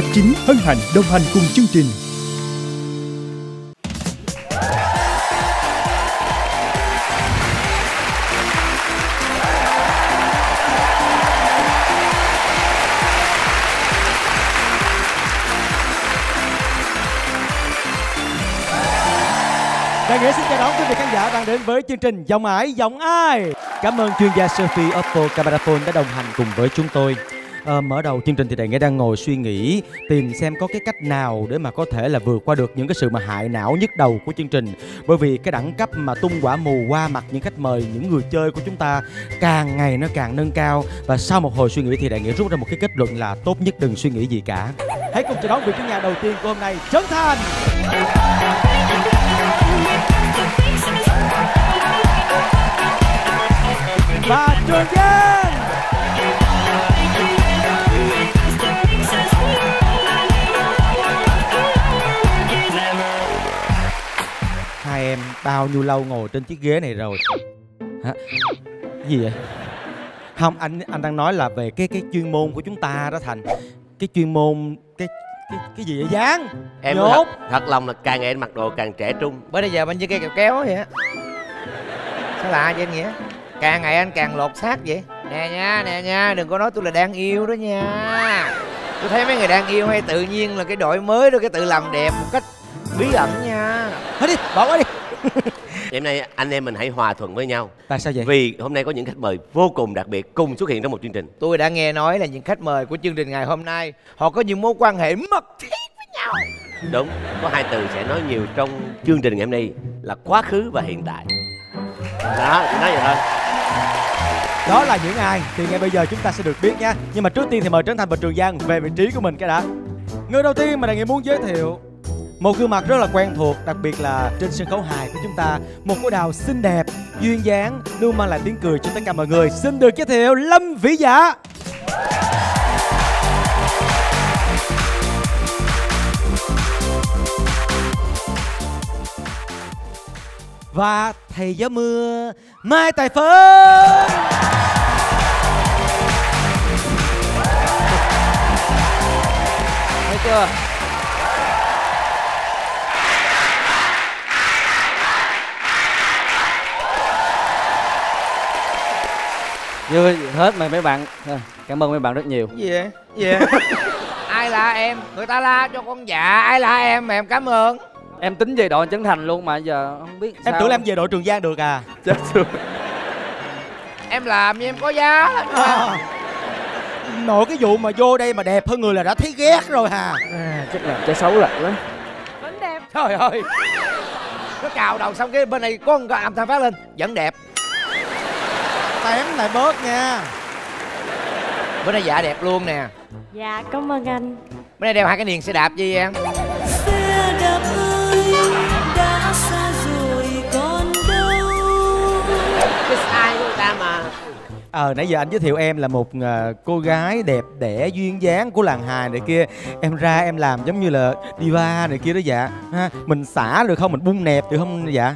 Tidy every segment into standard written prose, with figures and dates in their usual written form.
F9 hân hạnh đồng hành cùng chương trình. Đại Nghĩa xin chào đón quý vị khán giả đang đến với chương trình Giọng Ải Giọng Ai. Cảm ơn chuyên gia Sophie Oppo Camera Phone đã đồng hành cùng với chúng tôi. Mở đầu chương trình thì Đại Nghĩa đang ngồi suy nghĩ tìm xem có cái cách nào để mà có thể là vượt qua được những cái sự mà hại não nhức đầu của chương trình. Bởi vì cái đẳng cấp mà tung quả mù qua mặt những khách mời, những người chơi của chúng ta càng ngày nó càng nâng cao. Và sau một hồi suy nghĩ thì Đại Nghĩa rút ra một cái kết luận là tốt nhất đừng suy nghĩ gì cả. Hãy cùng chào đón vị khán giả đầu tiên của hôm nay, Trấn Thành. Và Trường Giang. Hai em bao nhiêu lâu ngồi trên chiếc ghế này rồi? Hả? Gì vậy? Không, anh đang nói là về cái chuyên môn của chúng ta đó Thành. Cái chuyên môn cái gì vậy Giang? Em thật lòng là càng ngày anh mặc đồ càng trẻ trung. Bữa bây giờ anh như cây kẹo kéo vậy á. Sao lạ vậy anh Nghĩa? Càng ngày anh càng lột xác vậy. Nè nha, đừng có nói tôi là đang yêu đó nha. Tôi thấy mấy người đang yêu hay tự nhiên là cái đội mới đó, cái tự làm đẹp một cách bí ẩn nha. Thôi đi, bỏ qua đi. Hôm nay anh em mình hãy hòa thuận với nhau. Tại sao vậy? Vì hôm nay có những khách mời vô cùng đặc biệt cùng xuất hiện trong một chương trình. Tôi đã nghe nói là những khách mời của chương trình ngày hôm nay họ có những mối quan hệ mật thiết với nhau. Đúng, có hai từ sẽ nói nhiều trong chương trình ngày hôm nay là quá khứ và hiện tại. Đó, chỉ nói vậy thôi. Đó là những ai thì ngay bây giờ chúng ta sẽ được biết nha. Nhưng mà trước tiên thì mời Trấn Thành và Trường Giang về vị trí của mình cái đã. Người đầu tiên mà Đại Nghĩa muốn giới thiệu một gương mặt rất là quen thuộc, đặc biệt là trên sân khấu hài của chúng ta, một cô đào xinh đẹp, duyên dáng, luôn mang lại tiếng cười cho tất cả mọi người. Xin được giới thiệu Lâm Vỹ Dạ. Và thầy giáo mưa Mai Tài Phến. Thấy chưa? Vui hết mà mấy bạn. Cảm ơn mấy bạn rất nhiều. Gì vậy? Gì vậy? Ai là em? Người ta la cho con dạ. Ai là em mà em cảm ơn? Em tính về đội Trấn Thành luôn mà giờ không biết sao. Em tưởng là em về đội Trường Giang được à? Chết rồi. Em làm như em có giá. Nội cái vụ mà vô đây mà đẹp hơn người là đã thấy ghét rồi hà. Chắc là trai xấu lật lắm. Vẫn đẹp. Trời ơi. Nó cào đầu xong cái bên này có một âm thanh phát lên. Vẫn đẹp. Tém lại bớt nha. Bữa nay dạ đẹp luôn nè. Dạ cảm ơn anh. Bữa nay đeo hai cái niềng xe đạp gì em? Xe đạp ơi đã xa rồi còn đâu. Cái style của người ta mà. Nãy giờ anh giới thiệu em là một cô gái đẹp đẽ duyên dáng của làng hài này kia. Em ra em làm giống như là diva này kia đó dạ ha. Mình xả được không? Mình bung nẹp được không dạ?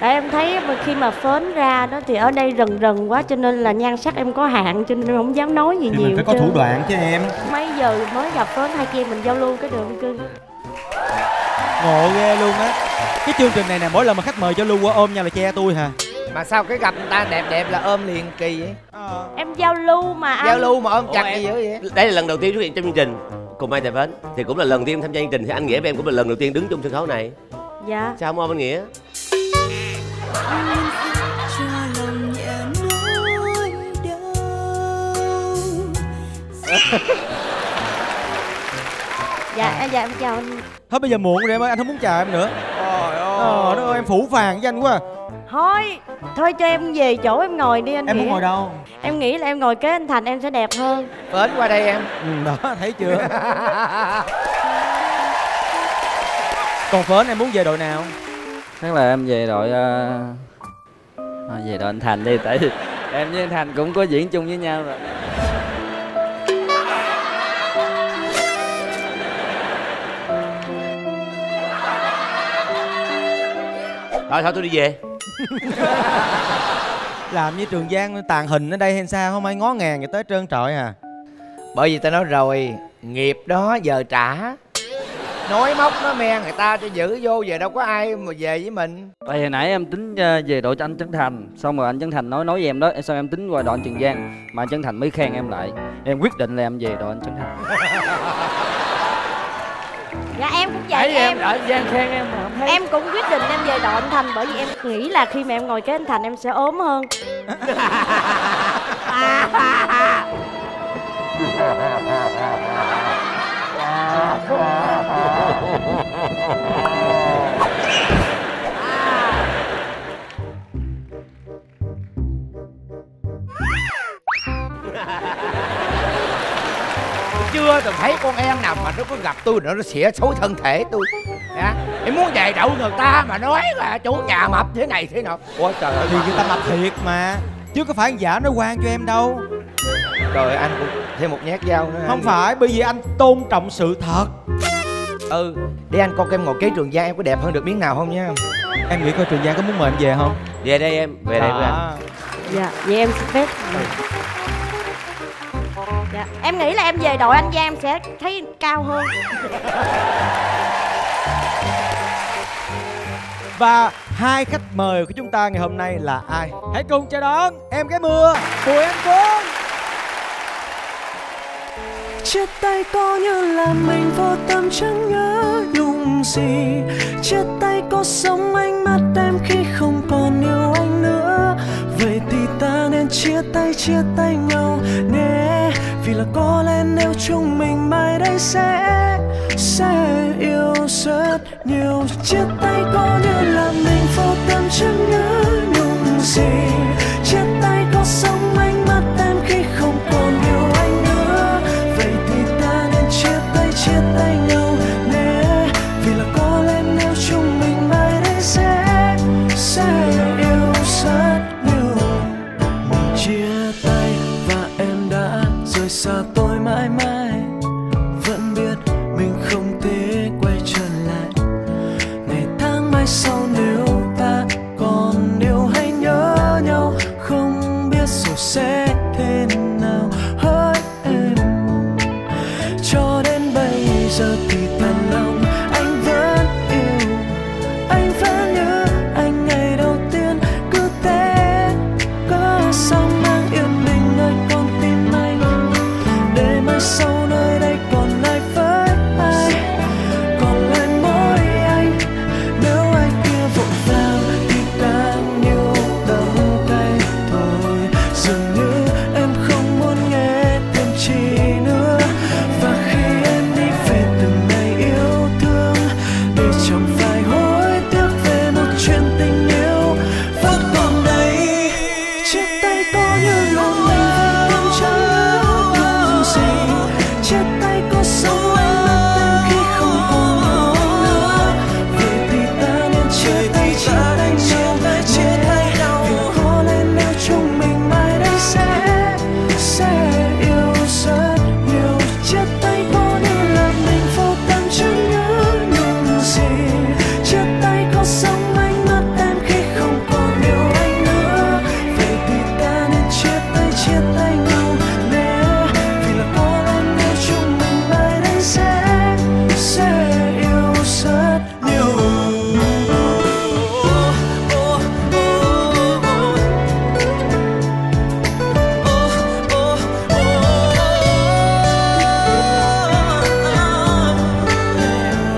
Tại em thấy khi mà phến ra đó thì ở đây rần quá cho nên là nhan sắc em có hạn cho nên em không dám nói gì thì nhiều. Mình phải có thủ đoạn chứ em. Mấy giờ mới gặp phến hai kia mình giao lưu cái đường không cưng? Ngộ ghê luôn á. Cái chương trình này nè, mỗi lần mà khách mời giao lưu qua ôm nhau là che tôi hả? Mà sao cái gặp người ta đẹp là ôm liền kỳ vậy? Em giao lưu mà anh. Giao lưu mà ôm chặt gì vậy? Đây là lần đầu tiên xuất hiện trong chương trình cùng Mai Tài Phến. Thì cũng là lần đầu tiên tham gia chương trình. Thì anh Nghĩa với em cũng là lần đầu tiên đứng trong sân khấu này. Dạ. Sao không ôm anh Nghĩa? Dạ em chào anh. Thôi bây giờ muộn rồi em ơi, anh không muốn chào em nữa. Trời ơi đó, em phủ phàng với anh quá. Thôi cho em về chỗ em ngồi đi anh. Em muốn ngồi đâu? Em nghĩ là em ngồi kế anh Thành em sẽ đẹp hơn. Bến qua đây em. Đó thấy chưa. Còn Phến em muốn về đội nào? Chắc là em về đội về đội anh Thành đi, tại em với anh Thành cũng có diễn chung với nhau rồi. Rồi thôi tôi đi về. Làm như Trường Giang tàn hình ở đây hay sao, không ai ngó ngàng người tới trơn trọi à. Bởi vì tao nói rồi, Nghiệp đó giờ trả. Nói móc nó me người ta cho giữ vô, về đâu có ai mà về với mình. Tại hồi nãy em tính về đội cho anh Trấn Thành, xong rồi anh Trấn Thành nói với em đó, xong em tính qua đội Trường Giang mà anh Trấn Thành mới khen em lại. Em quyết định là em về đội anh Trấn Thành. Dạ em cũng vậy. Đấy, em đội Giang khen em mà không thấy. Em cũng quyết định em về đội anh Thành, bởi vì em nghĩ là khi mà em ngồi cái anh Thành em sẽ ốm hơn. Chưa từng thấy con em nào mà nó có gặp tôi nữa nó xỉa xối thân thể tôi. Đã, em muốn về đậu người ta mà nói là chú nhà mập thế này thế nọ. Ủa trời ơi, thì người ta mập thiệt mà, chứ có phải giả nói quan cho em đâu. Rồi anh cũng thêm một nhát dao nữa. Không anh... phải, bởi vì anh tôn trọng sự thật. Ừ, để anh coi em ngồi kế Trường Giang em có đẹp hơn được miếng nào không nha. Em nghĩ coi Trường Giang có muốn mời em về không? Về đây em, về đây với anh. Dạ, vậy em xin phép. Dạ, em nghĩ là em về đội anh Giang em sẽ thấy cao hơn. Và hai khách mời của chúng ta ngày hôm nay là ai? Hãy cùng chào đón em gái mưa Bùi Anh Tuấn. Chia tay có như là mình vô tâm chẳng nhớ nhung gì. Chia tay có sống ánh mắt em khi không còn yêu anh nữa. Vậy thì ta nên chia tay nhau nhé. Vì là có lẽ nếu chúng mình mai đây sẽ yêu rất nhiều. Chia tay có như là mình vô tâm chẳng nhớ nhung gì. Chia tay có sống ánh mắt em khi không còn yêu anh nữa. Vậy thì ta nên chia tay nhau nhé. Vì là có lẽ nếu chúng mình mai đây sẽ yêu rất nhiều. Mình chia tay và em đã rời xa tôi mãi mãi. Vẫn biết mình không thể quay trở lại. Ngày tháng mai sau nếu ta còn yêu hay nhớ nhau, không biết rồi sẽ thế nào hỡi em. Cho đến bây giờ thì thật lòng anh vẫn yêu, anh vẫn nhớ anh ngày đầu tiên. Cứ thế cứ xong mang yên bình nơi con tim anh, để mai sau nơi đây còn lại với ai, còn lại mỗi anh. Nếu ai kia vội vàng thì càng yêu tầm tay thôi. Dường như em không muốn nghe thêm chi nữa. Và khi em đi về từng ngày yêu thương, để chẳng phải hối tiếc về một chuyện tình yêu vẫn còn đây. Chia tay có như là mình vẫn chẳng nhớ nhung gì. Chia tay có sống anh mất em khi không còn yêu anh nữa. Vậy thì ta nên chia tay nhau. Vì có lẽ nếu chúng mình mai đây sẽ yêu rất nhiều. Chia tay có như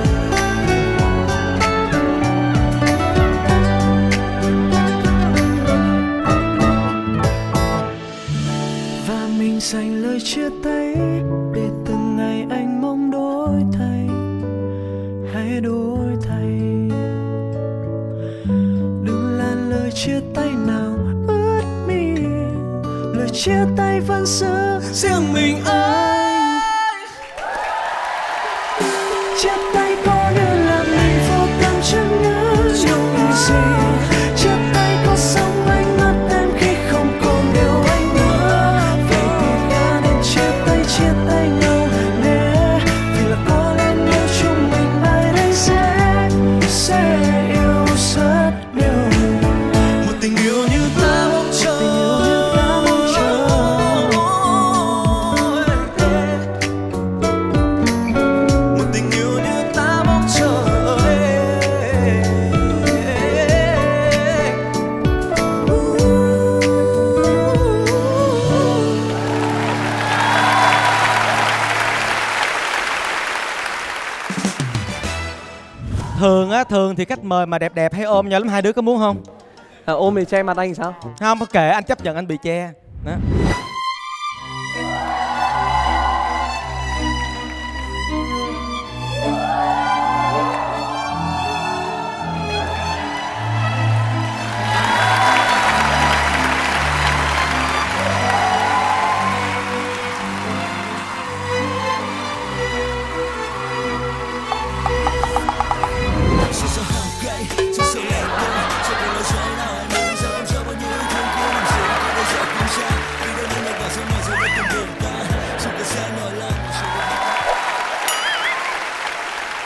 là mình vô tâm chẳng nhớ nhung gì. Chia tay có sống anh mất em khi không còn yêu anh nữa. Vậy thì ta nên chia tay nhau nhé. Vì là có lẽ nếu chúng mình mai đây sẽ yêu rất nhiều. Và mình dành lời chia tay để từng ngày anh mong đổi thay, hãy đổi thay. Đừng là lời chia tay nào ướt mi, lời chia tay vẫn giữ riêng mình anh. Chia tay có như là mình vô tâm chẳng nhớ nhung gì. Chia tay có sống anh mất em khi không còn yêu anh nữa. Vậy thì ta nên chia tay nhau nhé. Vì là có lẽ nếu chúng mình mai đây sẽ yêu rất nhiều. Một tình yêu như ta mong chờ. á, thường thì khách mời mà đẹp đẹp hay ôm nhau lắm, hai đứa có muốn không? À, ôm thì che mặt anh sao? Không, có kệ, anh chấp nhận anh bị che đó.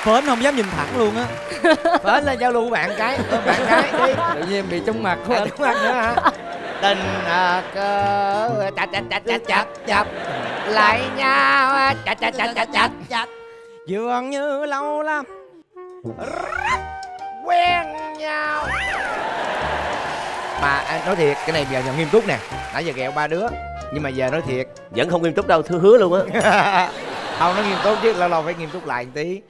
Phến không dám nhìn thẳng luôn á. Phến lên giao lưu của bạn cái, bạn cái đi. Tự nhiên bị trúng mặt của anh. Trúng mặt nữa hả? Tình cơ chặt chặt chặt chặt chặt chặt lại nhau chặt chặt chặt chặt chặt chặt dường như lâu lắm quen nhau. Mà anh nói thiệt, cái này bây giờ nghiêm túc nè. Nãy giờ ghẹo ba đứa, nhưng mà giờ nói thiệt vẫn không nghiêm túc đâu, thưa hứa luôn á. Không, nó nghiêm túc chứ, lâu lâu phải nghiêm túc lại một tí.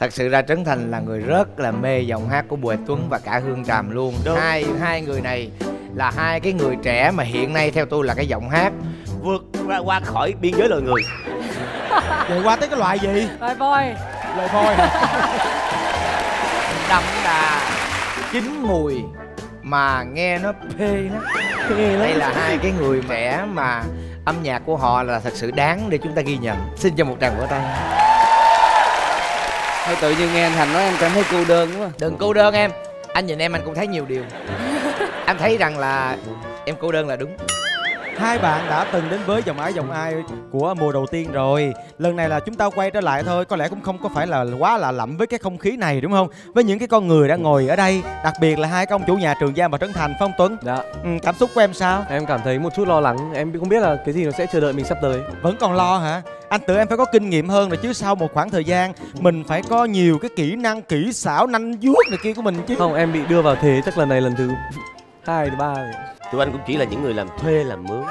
Thật sự ra Trấn Thành là người rất là mê giọng hát của Bùi Anh Tuấn và cả Hương Tràm luôn. Đúng. Hai người này là hai cái người trẻ mà hiện nay theo tôi là cái giọng hát vượt ra qua khỏi biên giới loài người. Vậy qua tới cái loại gì? Loài voi. Loài voi. Đậm đà, chín mùi mà nghe nó phê lắm. Đây là hai cái người trẻ mà âm nhạc của họ là thật sự đáng để chúng ta ghi nhận. Xin cho một tràng vỗ tay. Thôi tự nhiên nghe anh Thành nói em cảm thấy cô đơn quá. Đừng cô đơn em. Anh nhìn em anh cũng thấy nhiều điều. Anh thấy rằng là em cô đơn là đúng. Hai bạn đã từng đến với Giọng Ải Giọng Ai của mùa đầu tiên rồi. Lần này là chúng ta quay trở lại thôi. Có lẽ cũng không có phải là quá lạ lẫm với cái không khí này đúng không? Với những cái con người đang ngồi ở đây. Đặc biệt là hai công chủ nhà Trường Giang và Trấn Thành, Phong Tuấn. Dạ. Cảm xúc của em sao? Em cảm thấy một chút lo lắng. Em không biết là cái gì nó sẽ chờ đợi mình sắp tới. Vẫn còn lo hả? Anh tưởng em phải có kinh nghiệm hơn rồi chứ. Sau một khoảng thời gian mình phải có nhiều cái kỹ năng, kỹ xảo, nanh vuốt này kia của mình chứ. Không, em bị đưa vào thế chắc lần này lần thứ 2, 3 rồi. Tụi anh cũng chỉ là những người làm thuê làm mướn.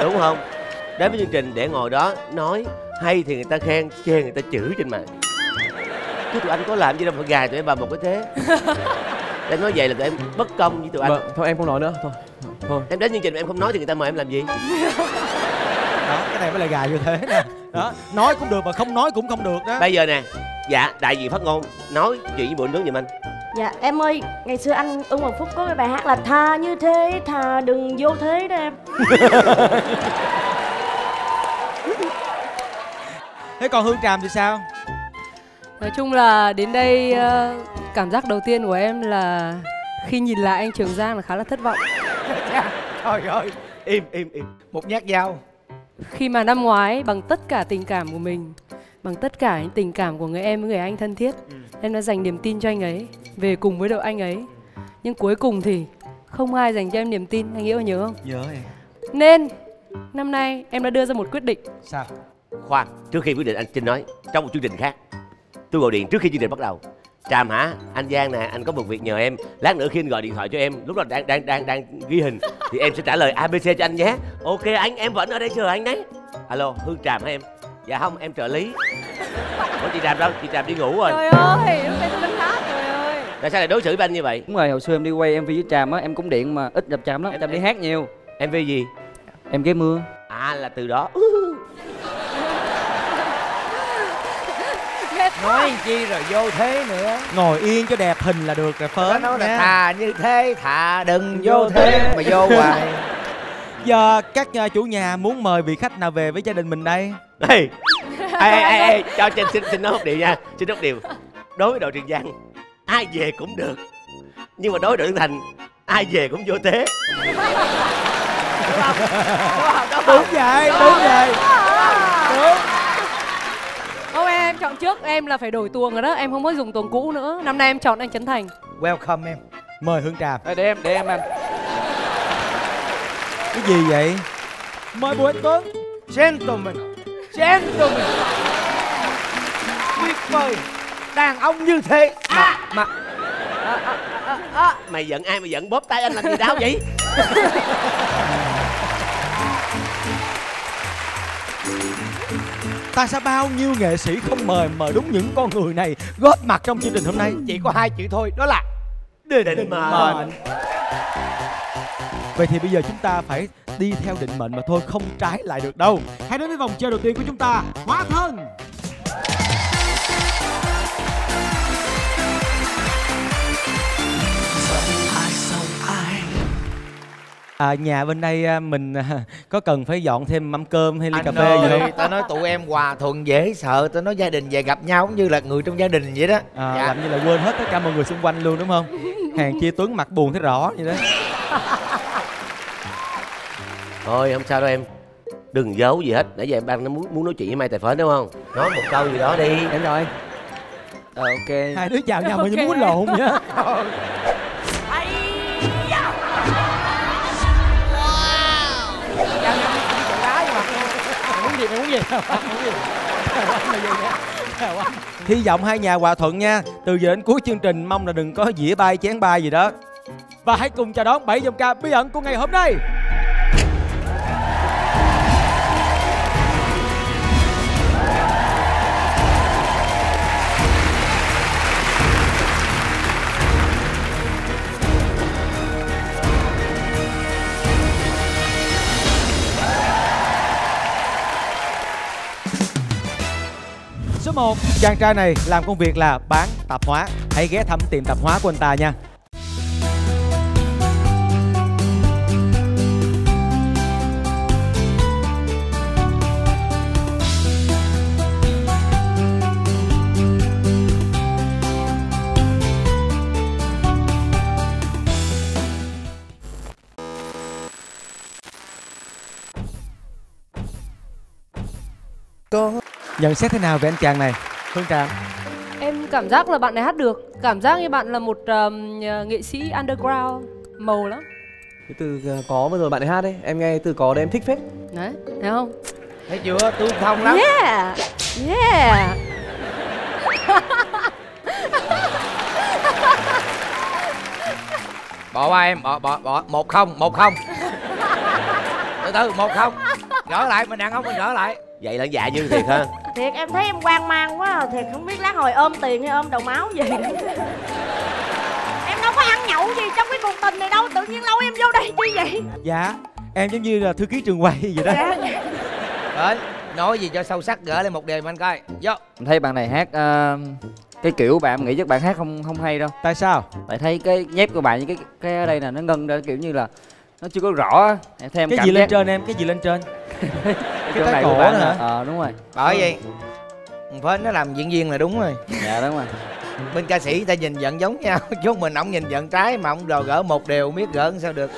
Đúng không? Đến với chương trình để ngồi đó nói, hay thì người ta khen, chê người ta chửi trên mạng. Chứ tụi anh có làm gì đâu mà gài tụi em vào một cái thế. Em nói vậy là tụi em bất công với tụi anh. Thôi em không nói nữa. Thôi. Em đến chương trình mà em không nói thì người ta mời em làm gì? Đó, cái này mới là gài như thế nè. Đó, nói cũng được mà không nói cũng không được đó. Bây giờ nè, dạ đại diện phát ngôn nói chuyện với Bùi Anh Tuấn giùm anh. Dạ em ơi, ngày xưa anh Ưng Hoàng Phúc có cái bài hát là tha như thế, thà đừng vô thế đó em. Thế còn Hương Tràm thì sao? Nói chung là đến đây cảm giác đầu tiên của em là khi nhìn lại anh Trường Giang là khá là thất vọng. Trời ơi, im. Một nhát dao. Khi mà năm ngoái bằng tất cả tình cảm của mình, bằng tất cả những tình cảm của người em với người anh thân thiết, em đã dành niềm tin cho anh ấy, về cùng với đội anh ấy. Nhưng cuối cùng thì không ai dành cho em niềm tin, anh Nghĩa nhớ không? Nhớ em. Nên năm nay em đã đưa ra một quyết định. Sao? Khoan, trước khi quyết định anh xin nói, trong một chương trình khác tôi gọi điện trước khi chương trình bắt đầu. Tràm hả? Anh Giang nè, anh có một việc nhờ em. Lát nữa khi anh gọi điện thoại cho em, lúc đó đang ghi hình thì em sẽ trả lời ABC cho anh nhé. Ok anh, em vẫn ở đây chờ anh đấy. Alo, Hương Tràm hả em? Dạ không, em trợ lý. Ủa chị Tràm đâu? Chị Tràm đi ngủ rồi. Trời ơi, lúc này tôi đánh hát, trời ơi. Tại sao lại đối xử với anh như vậy? Đúng rồi, hồi xưa em đi quay MV với Tràm á, em cũng điện mà ít gặp Tràm lắm. Tràm đi hát nhiều. MV gì? Em Gái Mưa. À là từ đó. Nói chi rồi vô thế nữa. Ngồi yên cho đẹp hình là được rồi Phớn. Nó là thà như thế, thà đừng vô thế. Mà vô hoài. Giờ các chủ nhà muốn mời vị khách nào về với gia đình mình đây? Đây. Ê, cho Trinh xin nói một điều nha. Xin nói một điều. Đối với đội Trường Giang, ai về cũng được. Nhưng mà đối với đội Trấn Thành, ai về cũng vô tế. Đúng không? Đúng vậy, đúng vậy. Đúng. Không, em chọn trước, em là phải đổi tuồng rồi đó, em không có dùng tuồng cũ nữa. Năm nay em chọn anh Trấn Thành. Welcome em. Mời Hương Tràm. Để em anh. Cái gì vậy? Mời Bùi Anh Tuấn. Gentleman. Tuyệt vời. Đàn ông như thế. Mày giận ai mà giận, bóp tay anh làm gì đau vậy? Tại sao bao nhiêu nghệ sĩ không mời, mời đúng những con người này góp mặt trong chương trình hôm nay chỉ có hai chữ thôi, đó là định mệnh. Vậy thì bây giờ chúng ta phải đi theo định mệnh mà thôi, không trái lại được đâu. Hãy đến với vòng chơi đầu tiên của chúng ta, Hóa Thân. À, nhà bên đây mình có cần phải dọn thêm mâm cơm hay ly cà phê gì không? Tao nói tụi em hòa thuận dễ sợ, tao nói gia đình về gặp nhau cũng như là người trong gia đình vậy đó. À, dạ. Làm như là quên hết tất cả mọi người xung quanh luôn đúng không? Hàng chia Tuấn mặt buồn thấy rõ vậy đó. Thôi không sao đâu em, đừng giấu gì hết. Nãy giờ em đang muốn nói chuyện với Mai Tài Phến đúng không? Nói một câu gì đó đi. Đúng rồi. Ok. Hai đứa chào nhau mà như muốn lộn vậy đó. Hy vọng hai nhà hòa thuận nha. Từ giờ đến cuối chương trình mong là đừng có dĩa bay chén bay gì đó. Và hãy cùng chào đón 7 dòng ca bí ẩn của ngày hôm nay. Số 1, chàng trai này làm công việc là bán tạp hóa. Hãy ghé thăm tiệm tạp hóa của anh ta nha. Có nhận xét thế nào về anh chàng này, Hương Tràm? Em cảm giác là bạn này hát được. Cảm giác như bạn là một nghệ sĩ underground. Màu lắm. Cái từ có vừa rồi bạn ấy hát đấy, em nghe từ có đấy em thích phết. Đấy, thấy không? Thấy chưa, tôi thông lắm. Yeah, yeah. Bỏ qua em, bỏ 1-0, 1-0. Từ từ, 1-0. Gỡ lại, mình đàn ông mình gỡ lại. Vậy là dạ như thiệt ha. Thiệt, em thấy em hoang mang quá à. Thiệt không biết lá hồi ôm tiền hay ôm đầu máu gì. Em đâu có ăn nhậu gì trong cái cuộc tình này đâu. Tự nhiên lâu em vô đây chi vậy? Dạ, em giống như là thư ký trường quay vậy đó. Dạ. Đấy, nói gì cho sâu sắc, gỡ lên một đề mà anh coi. Vô. Em thấy bạn này hát cái kiểu bạn nghĩ chắc bạn hát không hay đâu. Tại sao? Tại thấy cái nhép của bạn như cái ở đây nè, nó ngân ra kiểu như là nó chưa có rõ. Em thấy em cái cảm gì lên trên em, cái gì lên trên? Cái này cổ hả? Ờ đúng rồi. Bởi vậy Phến nó làm diễn viên là đúng rồi. Dạ đúng rồi. Bên ca sĩ ta nhìn giận giống nhau chứ mình ổng nhìn giận trái mà ổng đòi gỡ một điều biết gỡ sao được.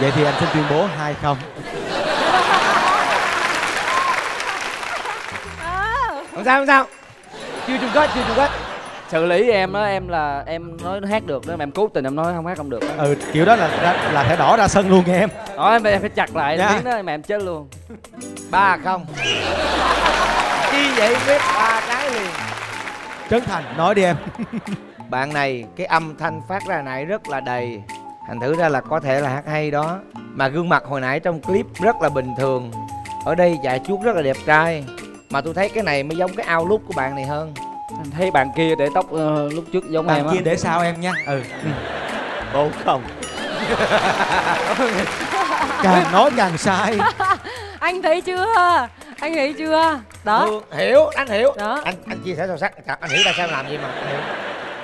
Vậy thì anh xin tuyên bố 2-0. Không sao. Chưa trùng kết. Xử lý em đó, em là em nói nó hát được đó mà em cố tình em nói không hát không được. Ừ, kiểu đó là thẻ đỏ ra sân luôn nghe em. Đó em phải chặt lại tiếng đó mà em chết luôn. 3-0. Chi vậy biết 3 cái liền. Trấn Thành nói đi em. Bạn này cái âm thanh phát ra nãy rất là đầy. Thành thử ra là có thể là hát hay đó. Mà gương mặt hồi nãy trong clip rất là bình thường. Ở đây dạ chuốt rất là đẹp trai. Mà tôi thấy cái này mới giống cái outlook của bạn này hơn. Em thấy bạn kia để tóc lúc trước giống bạn em á. Bạn kia để sao em nha. Ừ. 4-0. Càng nói càng sai. Anh thấy chưa? Đó. Ừ, hiểu, anh hiểu. Đó. Anh chia sẻ sâu sắc. Anh hiểu tại sao làm gì mà. Anh hiểu.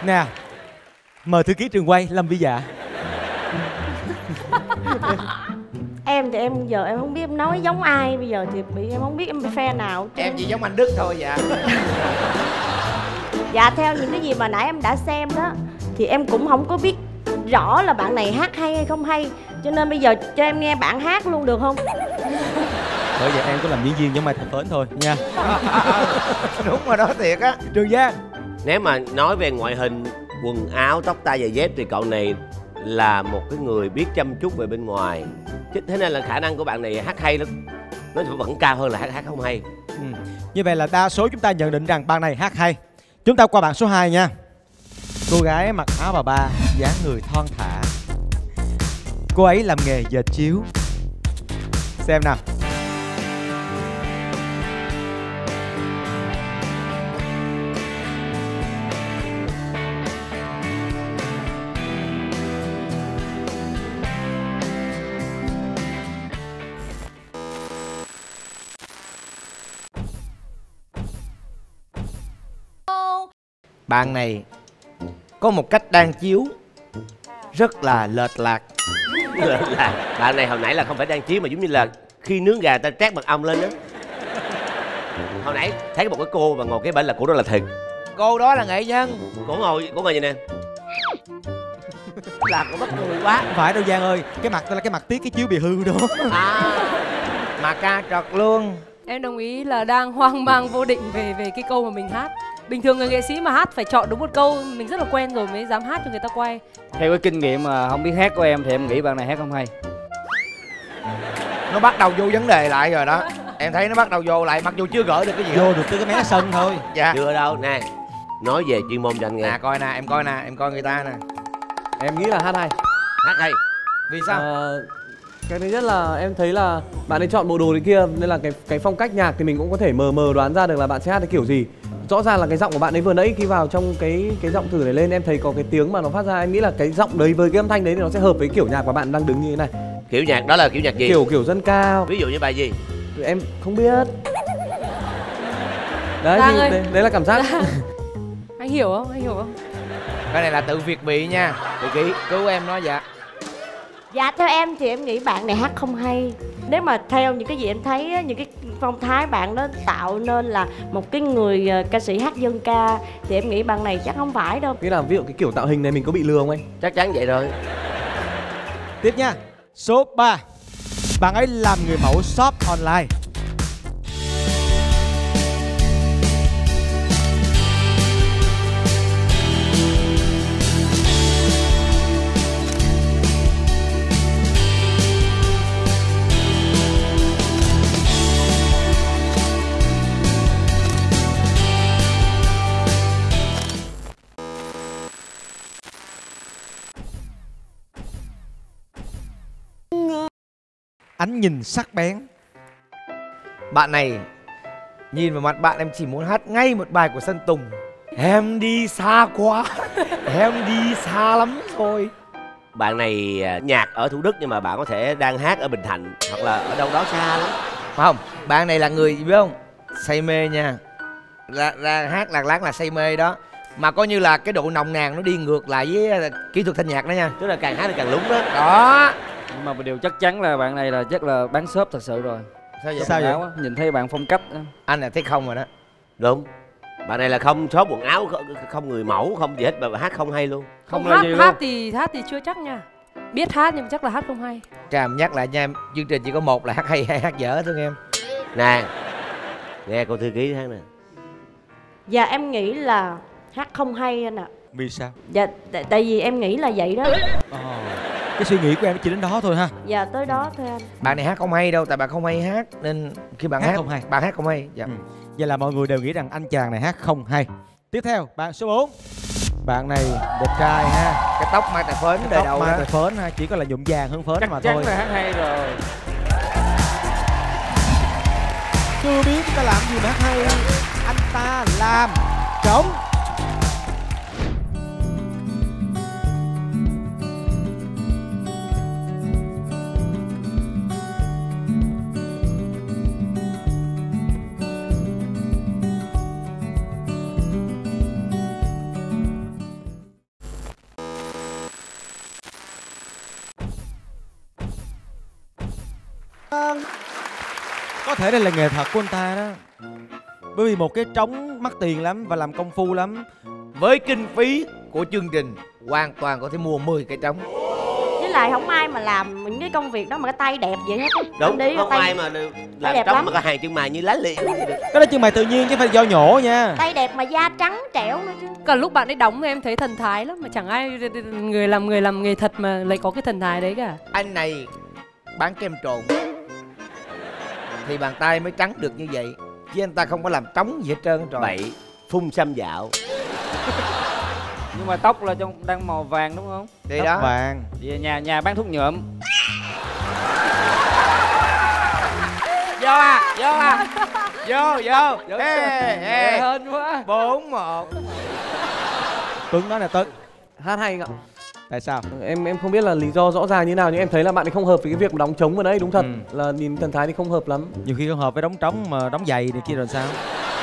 Nè. Mời thư ký trường quay Lâm Vỹ Dạ. Em thì em giờ em không biết em nói giống ai bây giờ thì em không biết em phe nào. Em chỉ giống anh Đức thôi dạ. Dạ theo những cái gì mà nãy em đã xem đó thì em cũng không có biết rõ là bạn này hát hay không hay, cho nên bây giờ cho em nghe bạn hát luôn được không? Bởi vậy em có làm diễn viên giống Mai Tài Phến thôi nha. Đúng rồi đó thiệt á. Trường Giang, nếu mà nói về ngoại hình, quần áo, tóc, tai, giày dép thì cậu này là một cái người biết chăm chút về bên ngoài. Thế nên là khả năng của bạn này hát hay lắm, nó vẫn cao hơn là hát không hay. Như vậy là đa số chúng ta nhận định rằng bạn này hát hay. Chúng ta qua bạn số 2 nha. Cô gái mặc áo bà ba, dáng người thon thả. Cô ấy làm nghề dệt chiếu. Xem nào. Bạn này có một cách đang chiếu rất là lệch lạc. Lệch lạc. Bạn này hồi nãy là không phải đang chiếu mà giống như là khi nướng gà ta trát mật ong lên đó. Hồi nãy thấy một cái cô mà ngồi cái bên là cô đó là thiệt. Cô đó là nghệ nhân. Cô ngồi vậy nè. Làm có mất người quá. Không phải đâu Giang ơi, cái mặt đó là cái mặt tiếc cái chiếu bị hư đó. À, mà ca trật luôn. Em đồng ý là đang hoang mang vô định về cái câu mà mình hát. Bình thường người nghệ sĩ mà hát phải chọn đúng một câu mình rất là quen rồi mới dám hát cho người ta quay. Theo cái kinh nghiệm mà không biết hát của em thì em nghĩ bạn này hát không hay. Nó bắt đầu vô vấn đề lại rồi đó. Em thấy nó bắt đầu vô lại, mặc dù chưa gỡ được cái gì vô hết. Được tới cái mé sân thôi. Dạ. Chưa đâu nè. Nói về chuyên môn cho anh nghe. Nè coi nè, em coi người ta nè. Em nghĩ là hát hay. Hát hay. Vì sao? Cái thứ nhất là em thấy là bạn ấy chọn bộ đồ thế kia nên là cái phong cách nhạc thì mình cũng có thể mờ đoán ra được là bạn sẽ hát cái kiểu gì. Rõ ràng là cái giọng của bạn ấy vừa nãy khi vào trong cái giọng thử này lên em thấy có cái tiếng mà nó phát ra, em nghĩ là cái giọng đấy với cái âm thanh đấy thì nó sẽ hợp với kiểu nhạc của bạn đang đứng như thế này. Kiểu nhạc đó là kiểu nhạc gì? Kiểu dân ca. Ví dụ như bài gì? Em không biết. Đấy thì, đấy là cảm giác. Anh hiểu không? Anh hiểu không? Cái này là tự Việt bị nha. Tự ký cứu em nói dạ. Dạ theo em thì em nghĩ bạn này hát không hay. Nếu mà theo những cái gì em thấy á, những cái phong thái bạn đó tạo nên là một cái người ca sĩ hát dân ca thì em nghĩ bạn này chắc không phải đâu. Nghĩa là ví dụ cái kiểu tạo hình này mình có bị lừa không anh? Chắc chắn vậy rồi. Tiếp nha. Số 3. Bạn ấy làm người mẫu shop online. Ánh nhìn sắc bén. Bạn này nhìn vào mặt bạn em chỉ muốn hát ngay một bài của Sơn Tùng. Em đi xa quá. Em đi xa lắm rồi. Bạn này nhạc ở Thủ Đức nhưng mà bạn có thể đang hát ở Bình Thạnh hoặc là ở đâu đó xa lắm. Phải không? Bạn này là người biết không? Say mê nha. Ra hát lạc láng là say mê đó. Mà coi như là cái độ nồng nàn nó đi ngược lại với kỹ thuật thanh nhạc đó nha. Tức là càng hát thì càng lúng đó. Đó. Nhưng mà điều chắc chắn là bạn này là chắc là bán shop thật sự rồi. Sao vậy? Sao vậy? Nhìn thấy bạn phong cách đó. Anh là thấy không rồi đó. Đúng. Bạn này là không shop quần áo, không người mẫu, không gì hết mà hát không hay luôn. Không hát, hát thì chưa chắc nha. Biết hát nhưng chắc là hát không hay. Tràm nhắc lại nha em, chương trình chỉ có một là hát hay hay hát dở thôi em. Nè, nghe cô thư ký hát nè. Dạ em nghĩ là hát không hay anh ạ. Vì sao? Dạ tại vì em nghĩ là vậy đó. Cái suy nghĩ của em chỉ đến đó thôi ha. Dạ tới đó thôi anh. Bạn này hát không hay đâu, tại bạn không hay hát nên khi bạn hát không hay, bạn hát không hay. Dạ. Vậy là mọi người đều nghĩ rằng anh chàng này hát không hay. Tiếp theo, bạn số 4. Bạn này đẹp trai ha. Cái tóc Mai Tài Phến đời đầu. Mai Tài Phến ha, chỉ có là nhuộm vàng hơn Phến mà thôi. Chắc là hát hay rồi. Chưa biết ta làm gì mà hát hay. Anh ta làm trống. Có thể đây là nghề thật của anh ta đó. Bởi vì một cái trống mắc tiền lắm và làm công phu lắm. Với kinh phí của chương trình hoàn toàn có thể mua 10 cái trống. Với lại không ai mà làm những cái công việc đó mà cái tay đẹp vậy hết. Đúng, đi, không tay... ai mà làm đẹp trống lắm. Mà có hàng chân mày như lá liễu. Cái đó chân mày tự nhiên chứ phải do nhổ nha. Tay đẹp mà da trắng trẻo nữa chứ. Còn lúc bạn ấy đóng em thấy thần thái lắm. Mà chẳng ai người làm nghề thật mà lại có cái thần thái đấy cả. Anh này bán kem trộn thì bàn tay mới trắng được như vậy, chứ anh ta không có làm trống gì hết trơn trời. Bậy, phun xăm dạo. Nhưng mà tóc là trong đang màu vàng đúng không? Thì tóc đó vàng. Về nhà bán thuốc nhuộm. Vô à, vô à. Vô. Ê, hên quá. 4-1. Tuấn nói là Tuấn hát hay không? Tại sao? Em không biết là lý do rõ ràng như nào nhưng em thấy là bạn ấy không hợp với cái việc mà đóng trống ở đấy đúng thật. Là nhìn thần thái thì không hợp lắm. Nhiều khi không hợp với đóng trống mà đóng giày thì kia rồi sao?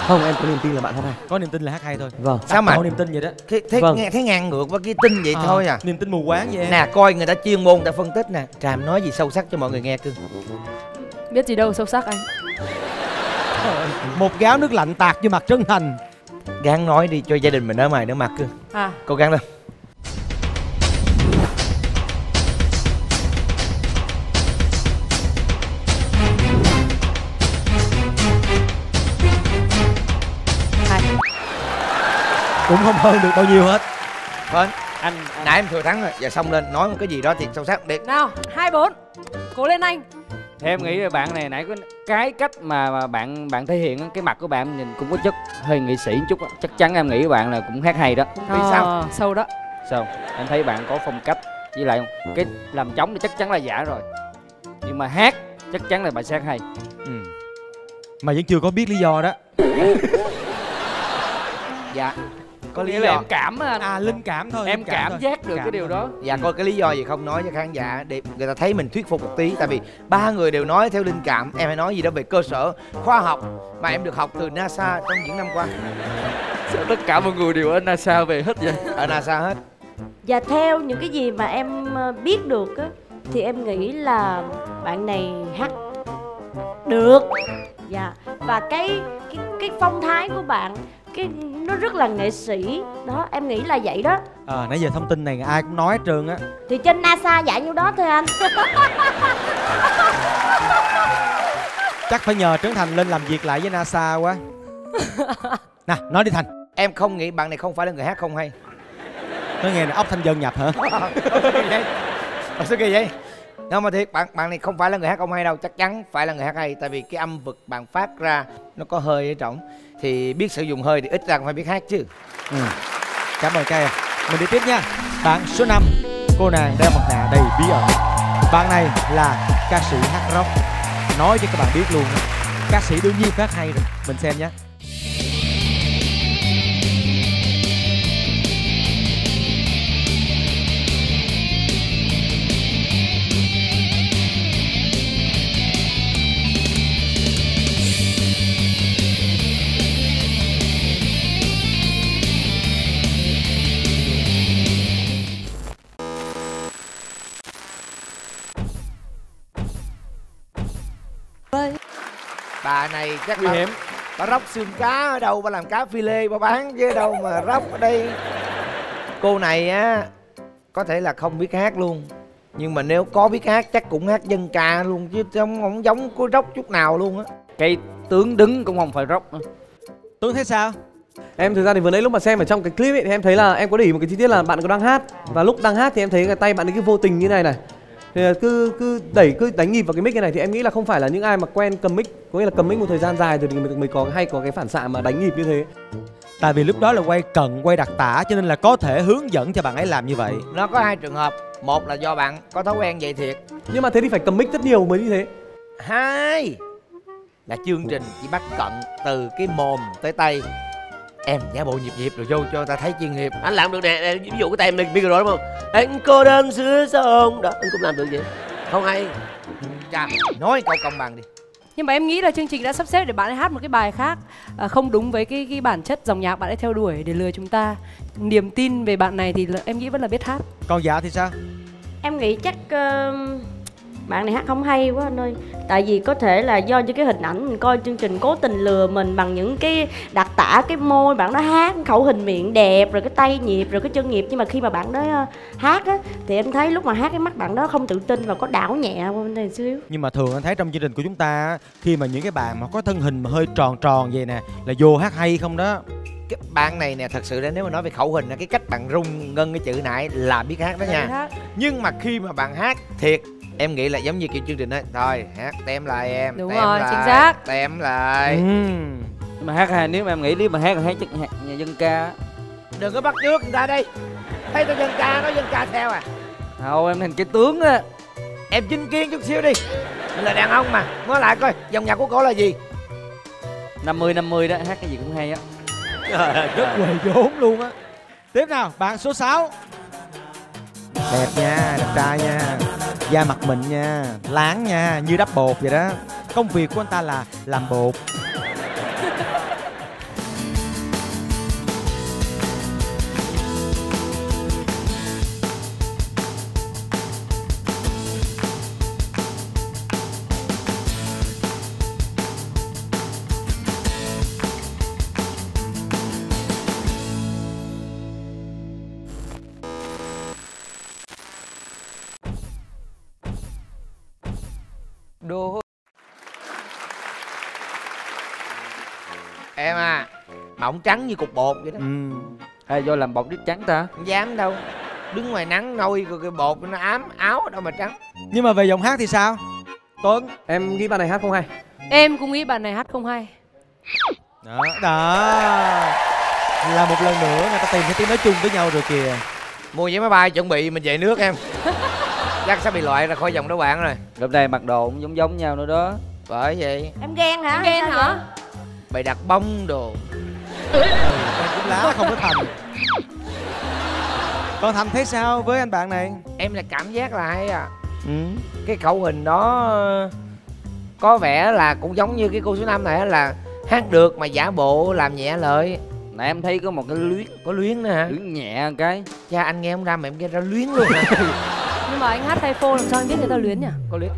Không, em có niềm tin là bạn hát hay. Có niềm tin là hát hay thôi. Vâng. Sao mà có niềm tin vậy đó? Thế vâng. Nghe thấy ngang ngược qua cái tin vậy à, thôi à. Niềm tin mù quáng vậy em. Nè coi người ta chuyên môn người ta phân tích nè. Tràm nói gì sâu sắc cho mọi người nghe cưng. Biết gì đâu sâu sắc anh. Một gáo nước lạnh tạt vô mặt Trấn Thành. Gán nói đi cho gia đình mình ở ngoài nữa mặt cưng. À. Cố gắng lên. Cũng không hơn được bao nhiêu hết. Thôi anh nãy em thừa thắng rồi, giờ xong lên nói một cái gì đó thiệt sâu sắc đi. Nào 2-4 cố lên anh. Thế em nghĩ là bạn này nãy có cái cách mà bạn thể hiện cái mặt của bạn nhìn cũng có chất hơi nghệ sĩ một chút đó. Chắc chắn em nghĩ bạn là cũng hát hay đó. Vì sao? Sâu đó. Sao? Em thấy bạn có phong cách với lại cái làm trống thì chắc chắn là giả rồi, nhưng mà hát chắc chắn là bạn sẽ hay. Mà vẫn chưa có biết lý do đó. Dạ. Có nghĩa là em cảm linh cảm thôi, em cảm giác được cái điều đó. Dạ coi cái lý do gì không nói cho khán giả để người ta thấy mình thuyết phục một tí, tại vì ba người đều nói theo linh cảm, em hãy nói gì đó về cơ sở khoa học mà em được học từ NASA trong những năm qua. Sợ tất cả mọi người đều ở NASA về hết vậy? Ở NASA hết. Và theo những cái gì mà em biết được á, thì em nghĩ là bạn này hát được. Dạ. Và cái phong thái của bạn nó rất là nghệ sĩ đó, em nghĩ là vậy đó. Nãy giờ thông tin này ai cũng nói hết trơn á, thì trên NASA dạy nhiêu đó thôi anh. Chắc phải nhờ Trấn Thành lên làm việc lại với NASA quá. Nè nói đi Thành. Em không nghĩ bạn này không phải là người hát không hay. Nói nghe này, ốc Thanh Dân nhập hả? Sao kỳ vậy? Không mà thiệt, bạn này không phải là người hát không hay đâu. Chắc chắn phải là người hát hay. Tại vì cái âm vực bạn phát ra nó có hơi ở trỏng. Thì biết sử dụng hơi thì ít ra cũng phải biết hát chứ. Cảm ơn các em. Mình đi tiếp nha. Bạn số 5. Cô nàng đeo mặt nạ đầy bí ẩn. Bạn này là ca sĩ hát rock. Nói cho các bạn biết luôn, ca sĩ đương nhiên hát hay rồi. Mình xem nhé. Bà này chắc nguy hiểm. Bà róc xương cá ở đâu, bà làm cá phi lê bà bán chứ đâu mà róc ở đây. Cô này á có thể là không biết hát luôn, nhưng mà nếu có biết hát chắc cũng hát dân ca luôn chứ không giống có róc chút nào luôn á. Cái tướng đứng cũng không phải róc nữa. Tướng thấy sao? Em thực ra thì vừa nãy lúc mà xem ở trong cái clip ấy, thì em thấy là em có để ý một cái chi tiết là bạn có đang hát, và lúc đang hát thì em thấy cái tay bạn ấy cứ vô tình như này này. Thì cứ đẩy, cứ đánh nhịp vào cái mic như này, thì em nghĩ là không phải là những ai mà quen cầm mic, có nghĩa là cầm mic một thời gian dài rồi thì mới có hay có cái phản xạ mà đánh nhịp như thế. Tại vì lúc đó là quay cận, quay đặc tả, cho nên là có thể hướng dẫn cho bạn ấy làm như vậy. Nó có hai trường hợp, một là do bạn có thói quen vậy thiệt, nhưng mà thế thì phải cầm mic rất nhiều mới như thế. Hai là chương trình chỉ bắt cận từ cái mồm tới tay. Em giả bộ nhịp rồi vô cho ta thấy chuyên nghiệp. Anh làm được nè, ví dụ cái tay em lên micro đúng không? Anh cô đơn giữa sông đó, anh cũng làm được vậy. Không hay. Chà, nói câu công bằng đi. Nhưng mà em nghĩ là chương trình đã sắp xếp để bạn ấy hát một cái bài khác, không đúng với cái bản chất dòng nhạc bạn ấy theo đuổi để lừa chúng ta. Niềm tin về bạn này thì em nghĩ vẫn là biết hát. Còn Dạ thì sao? Em nghĩ chắc bạn này hát không hay quá anh ơi. Tại vì có thể là do những cái hình ảnh mình coi chương trình cố tình lừa mình bằng những cái đặc tả, cái môi bạn đó hát, khẩu hình miệng đẹp, rồi cái tay nhịp, rồi cái chân nhịp. Nhưng mà khi mà bạn đó hát á, thì em thấy lúc mà hát cái mắt bạn đó không tự tin và có đảo nhẹ qua bên này xíu. Nhưng mà thường anh thấy trong chương trình của chúng ta, khi mà những cái bạn mà có thân hình mà hơi tròn tròn vậy nè là vô hát hay không đó. Cái bạn này nè, thật sự là nếu mà nói về khẩu hình là cái cách bạn rung ngân cái chữ nãy là biết hát đó nha. Nhưng mà khi mà bạn hát thiệt, em nghĩ là giống như kiểu chương trình ấy, thôi hát tem lại em. Đúng rồi, chính xác. Tem lại. Mà hát hay, nếu mà em nghĩ nếu mà hát là hát nhà dân ca. Đừng có bắt trước người ta đi. Thấy tôi dân ca, nói dân ca theo à. Thôi em thành cái tướng á. Em chinh kiến chút xíu đi. Mình là đàn ông mà, nói lại coi, dòng nhạc của cổ là gì? 50-50 đó, hát cái gì cũng hay á. Rất quầy vốn luôn á. Tiếp nào, bạn số 6. Đẹp nha, đẹp trai nha, da mặt mịn nha, láng nha, như đắp bột vậy đó. Công việc của anh ta là làm bột. đôi. Em à, mỏng trắng như cục bột vậy đó. Ừ. Hay vô làm bột đít trắng ta? Không dám đâu. Đứng ngoài nắng nôi rồi cái bột nó ám, áo đâu mà trắng. Nhưng mà về giọng hát thì sao? Tuấn, em nghĩ bà này hát không hay. Em cũng nghĩ bà này hát không hay. Đó, đó. Là một lần nữa người ta tìm cái tiếng nói chung với nhau rồi kìa. Mua vé máy bay chuẩn bị mình về nước em. Chắc sắp bị loại ra khỏi vòng đấu bạn rồi. Lúc này mặc đồ cũng giống giống nhau nữa đó. Bởi vậy. Em ghen hả? Em ghen hả? Mày đặt bông đồ. Ừ, cũng lá không có Thành. Còn Thành thấy sao với anh bạn này? Em là cảm giác là hay à. Ừ. Cái khẩu hình đó có vẻ là cũng giống như cái cô số 5 này, là hát được mà giả bộ làm nhẹ lời. Nãy em thấy có một cái luyến. Có luyến nữa hả? Luyến nhẹ cái. Cha anh nghe không ra mà em nghe ra luyến luôn. Nhưng mà anh hát tay phô làm sao anh biết người ta luyến nhỉ? Có luyến.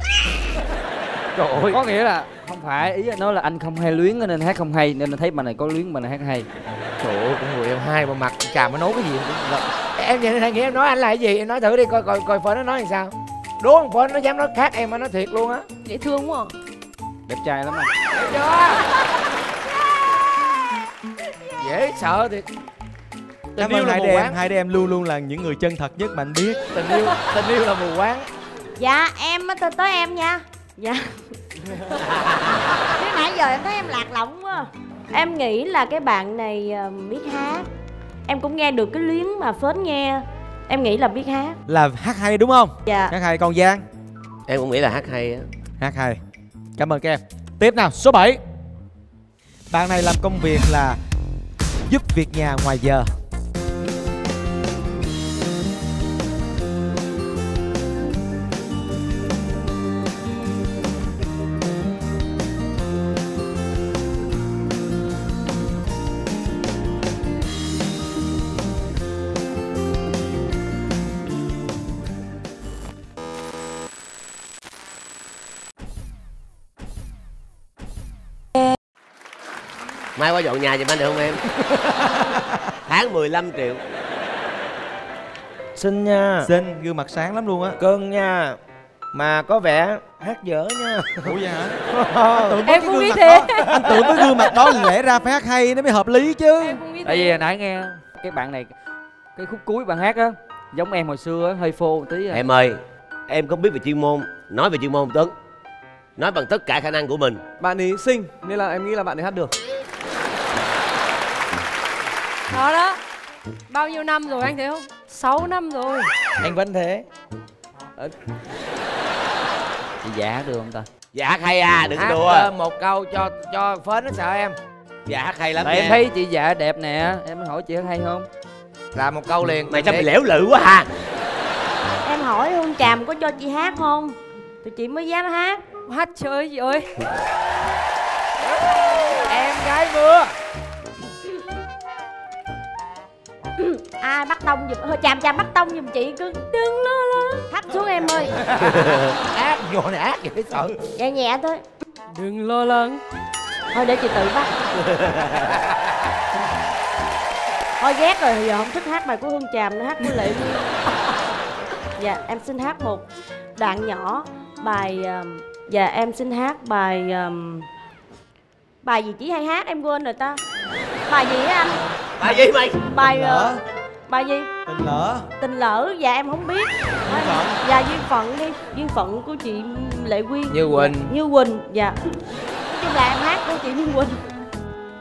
Trời ơi. Có nghĩa là không phải, ý anh nói là anh không hay luyến nên hát không hay, nên anh thấy bà này có luyến bà này hát hay. Trời ơi, con người em hai bà mặt Trà mới nói cái gì em. Em nhìn anh nghĩ em nói anh là cái gì, em nói thử đi coi coi coi Phở nó nói làm sao. Đúng không? Phở nó dám nói khác em mà nói thiệt luôn á. Dễ thương quá. Đẹp trai lắm anh. Dễ sợ thiệt. Tình yêu là mù quáng. Hai đứa em luôn luôn là những người chân thật nhất mà anh biết. Tình yêu là mù quáng. Dạ em mới tới em nha. Dạ. Thế nãy giờ em thấy em lạc lõng quá. Em nghĩ là cái bạn này biết hát. Em cũng nghe được cái luyến mà Phến nghe. Em nghĩ là biết hát. Là hát hay đúng không? Dạ. Hát hay. Còn Giang? Em cũng nghĩ là hát hay á. Hát hay. Cảm ơn các em. Tiếp nào, số 7. Bạn này làm công việc là giúp việc nhà ngoài giờ. Mai qua dọn nhà giùm anh được không em? Tháng 15 triệu. Xinh nha. Xinh, gương mặt sáng lắm luôn á. Cưng nha. Mà có vẻ hát dở nha. Ủa vậy hả? Em cũng nghĩ thế. Anh tưởng với gương mặt đó lẽ ra phải hát hay nó mới hợp lý chứ. Em cũng nghĩ thế. Tại vì hồi nãy nghe cái bạn này, cái khúc cuối bạn hát á, giống em hồi xưa hơi phô một tí. Em ơi, em không biết về chuyên môn. Nói về chuyên môn Tuấn, nói bằng tất cả khả năng của mình. Bạn ấy xinh nên là em nghĩ là bạn ấy hát được. Đó đó. Bao nhiêu năm rồi anh thấy không? 6 năm rồi. Anh vẫn thế. Dạ hát được không ta? Dạ hát hay à, đừng đùa. Hát một câu cho Phến nó sợ em. Dạ hát hay lắm. Tại em thấy chị Dạ đẹp nè, em hỏi chị hát hay không? Làm một câu liền. Mày sao mày lẻo lự quá ha. Em hỏi Hương Tràm có cho chị hát không? Tụi chị mới dám hát. Hát chơi chị ơi. Em gái mưa. Ai bắt tông giùm, Chàm bắt tông giùm chị, cứ đứng nó thấp xuống em ơi. Ác, vô này ác vậy sợ. Dạ nhẹ thôi. Đừng lo lắng. Thôi để chị tự bắt. Thôi ghét rồi, giờ không thích hát bài của Hương Tràm nữa, hát của Lệ Quyên. Dạ em xin hát một đoạn nhỏ bài. Dạ em xin hát bài. Bài gì chỉ hay hát em quên rồi ta. Bài gì á anh? Bài gì mày? Bài lỡ. Bài gì? Tình lỡ. Tình lỡ. Dạ em không biết. Duyên phận. Dạ duyên phận đi. Duyên phận của chị Lệ Quyên. Như Quỳnh. Như Quỳnh. Dạ. Nói chung là em hát của chị Như Quỳnh.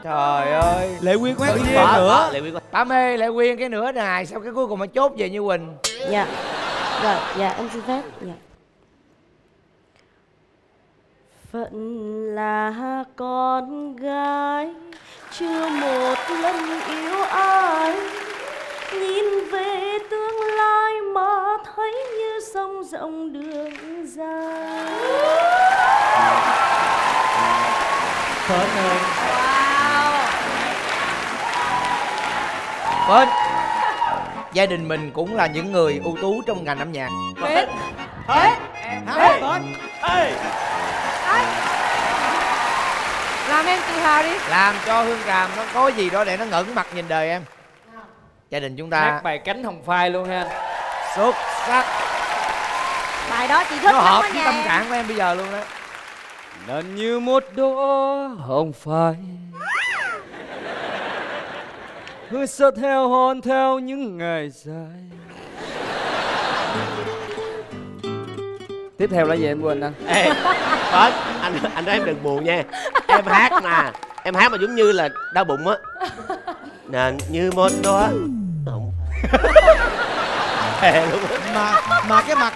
Trời ơi, Lệ Quyên có hát duyên nữa. Bà mê Lệ Quyên cái nửa này, sao cái cuối cùng mà chốt về Như Quỳnh. Dạ. Rồi dạ em xin phép. Dạ. Phận là con gái chưa một lần yêu ai, nhìn về tương lai mà thấy như sông rộng đường dài. Phớt ơi. Wow. Phớt, gia đình mình cũng là những người ưu tú trong ngành âm nhạc. Phớt. Phớt. Phớt. Làm em tự hào đi. Làm cho Hương Tràm nó có gì đó để nó ngẩng mặt nhìn đời em. Gia đình chúng ta hát bài Cánh Hồng Phai luôn ha. Xuất sắc. Bài đó chị thích lắm á nha. Nó hợp với tâm trạng của em bây giờ luôn đó. nên như một đóa hồng phai hứa sẽ theo hôn theo những ngày dài. Tiếp theo là gì em quên anh? Ê, Phớt, anh nói em đừng buồn nha. Em hát mà, em hát mà giống như là đau bụng á. Nên như một đóa hồng. Mà cái mặt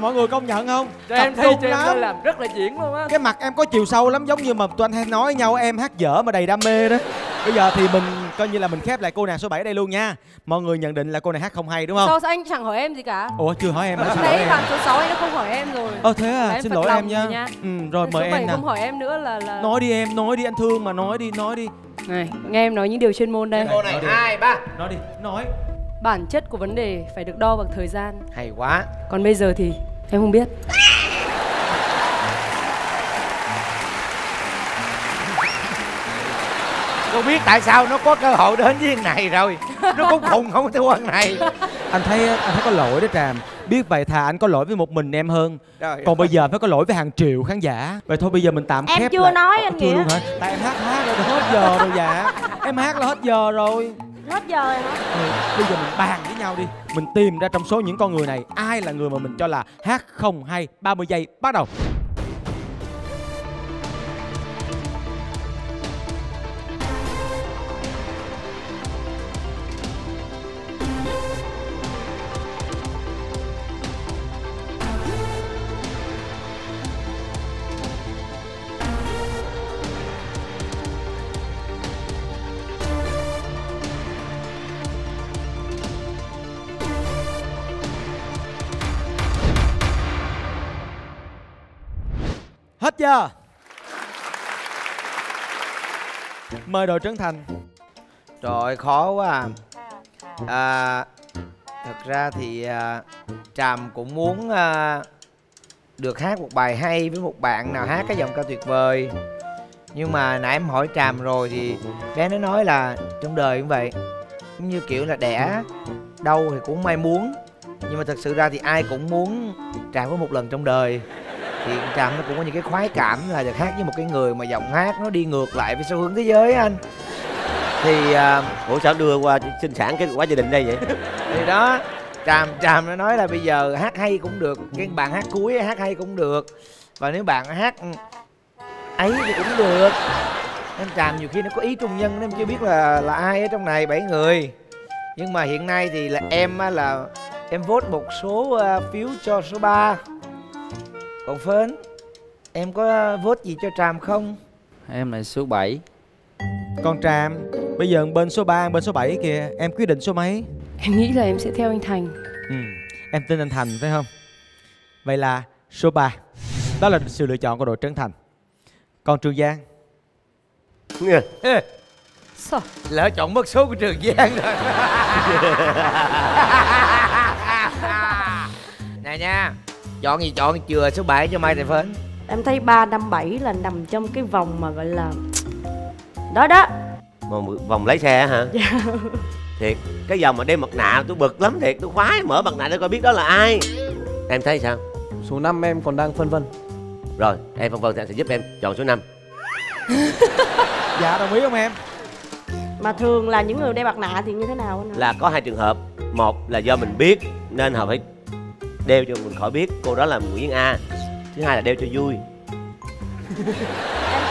mọi người công nhận không? Cho em thấy cho em làm rất là diễn luôn á. Cái mặt em có chiều sâu lắm, giống như mà tụi anh hay nói nhau em hát dở mà đầy đam mê đó. Bây giờ thì mình coi như là mình khép lại cô nàng số 7 ở đây luôn nha. Mọi người nhận định là cô này hát không hay đúng không? Sao anh chẳng hỏi em gì cả? Ủa chưa hỏi em hả? Đấy bạn số 6 anh đã không hỏi em rồi. Ờ thế à, xin lỗi em nha. Rồi mời em nè. Không hỏi em nữa là nói đi em, nói đi anh thương mà, nói đi. Này, nghe em nói những điều chuyên môn đây. Cô này 2, 3. Nói đi, nói. Bản chất của vấn đề phải được đo bằng thời gian. Hay quá. Còn bây giờ thì em không biết. Cô biết tại sao nó có cơ hội đến với này rồi. Nó cũng khùng không theo con này. Anh thấy có lỗi đó Tràm. Biết vậy thà anh có lỗi với một mình em hơn. Rồi, còn bây giờ phải có lỗi với hàng triệu khán giả. Vậy thôi bây giờ mình tạm em khép chưa lại. Nói anh Nghĩa luôn hả? Tại em hát rồi hết giờ rồi. Dạ em hát là hết giờ rồi. Hết giờ rồi hả? Ừ, bây giờ mình bàn với nhau đi. Mình tìm ra trong số những con người này ai là người mà mình cho là hát không hay. 30 giây bắt đầu. Hết chưa? Mời đội Trấn Thành. Trời ơi, khó quá à. Thật ra thì Tràm cũng muốn được hát một bài hay với một bạn nào hát cái giọng ca tuyệt vời. Nhưng mà nãy em hỏi Tràm rồi thì bé nó nói là trong đời cũng vậy, cũng như kiểu là đẻ đâu thì cũng may muốn. Nhưng mà thật sự ra thì ai cũng muốn Tràm có một lần trong đời. Thì Tràm nó cũng có những cái khoái cảm là được hát với một cái người mà giọng hát nó đi ngược lại với xu hướng thế giới anh. Thì ủa sao đưa qua sinh sản cái quá gia đình đây vậy? Thì đó, Tràm nó nói là bây giờ hát hay cũng được, cái bạn hát cuối hát hay cũng được, và nếu bạn hát ấy thì cũng được. Em Tràm nhiều khi nó có ý trung nhân nên em chưa biết là ai ở trong này 7 người. Nhưng mà hiện nay thì là em vote một số phiếu cho số 3. Còn Phến, em có vote gì cho Tràm không? Em là số 7. Còn Tràm, bây giờ bên số 3, bên số 7 kìa, em quyết định số mấy? Em nghĩ là em sẽ theo anh Thành. Ừ, em tin anh Thành phải không? Vậy là số 3. Đó là sự lựa chọn của đội Trấn Thành. Còn Trường Giang? Sao? Lựa chọn mất số của Trường Giang rồi. Nè nha, chọn gì chọn chừa số 7 cho Mai Tài Phến. Em thấy 3, 5, 7 là nằm trong cái vòng mà gọi là đó đó. Vòng lấy xe hả? Dạ. Thiệt, cái vòng mà đeo mặt nạ tôi bực lắm thiệt, tôi khoái mở mặt nạ để coi biết đó là ai. Em thấy sao? Số 5 em còn đang phân vân. Rồi, em phân vân thì anh sẽ giúp em chọn số 5. Dạ đồng ý không em? Mà thường là những người đeo mặt nạ thì như thế nào anh? Là có hai trường hợp, một là do mình biết nên họ phải đeo cho mình khỏi biết cô đó là Nguyễn A. Thứ hai là đeo cho vui.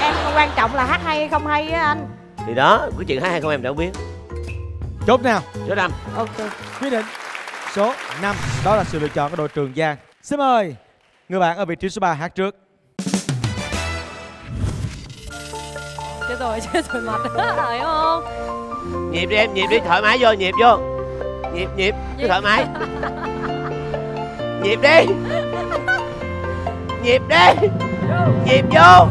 em quan trọng là hát hay không hay á anh. Thì đó, cái chuyện hát hay không em đã biết. Chốt nào. Số 5. Ok. Quyết định số 5. Đó là sự lựa chọn của đội Trường Giang. Xin mời người bạn ở vị trí số 3 hát trước. Chết rồi mệt phải không? Nhịp đi em, nhịp đi, thoải mái vô, nhịp vô. Nhịp, cứ thoải mái. Nhịp đi. Nhịp đi. Nhịp vô.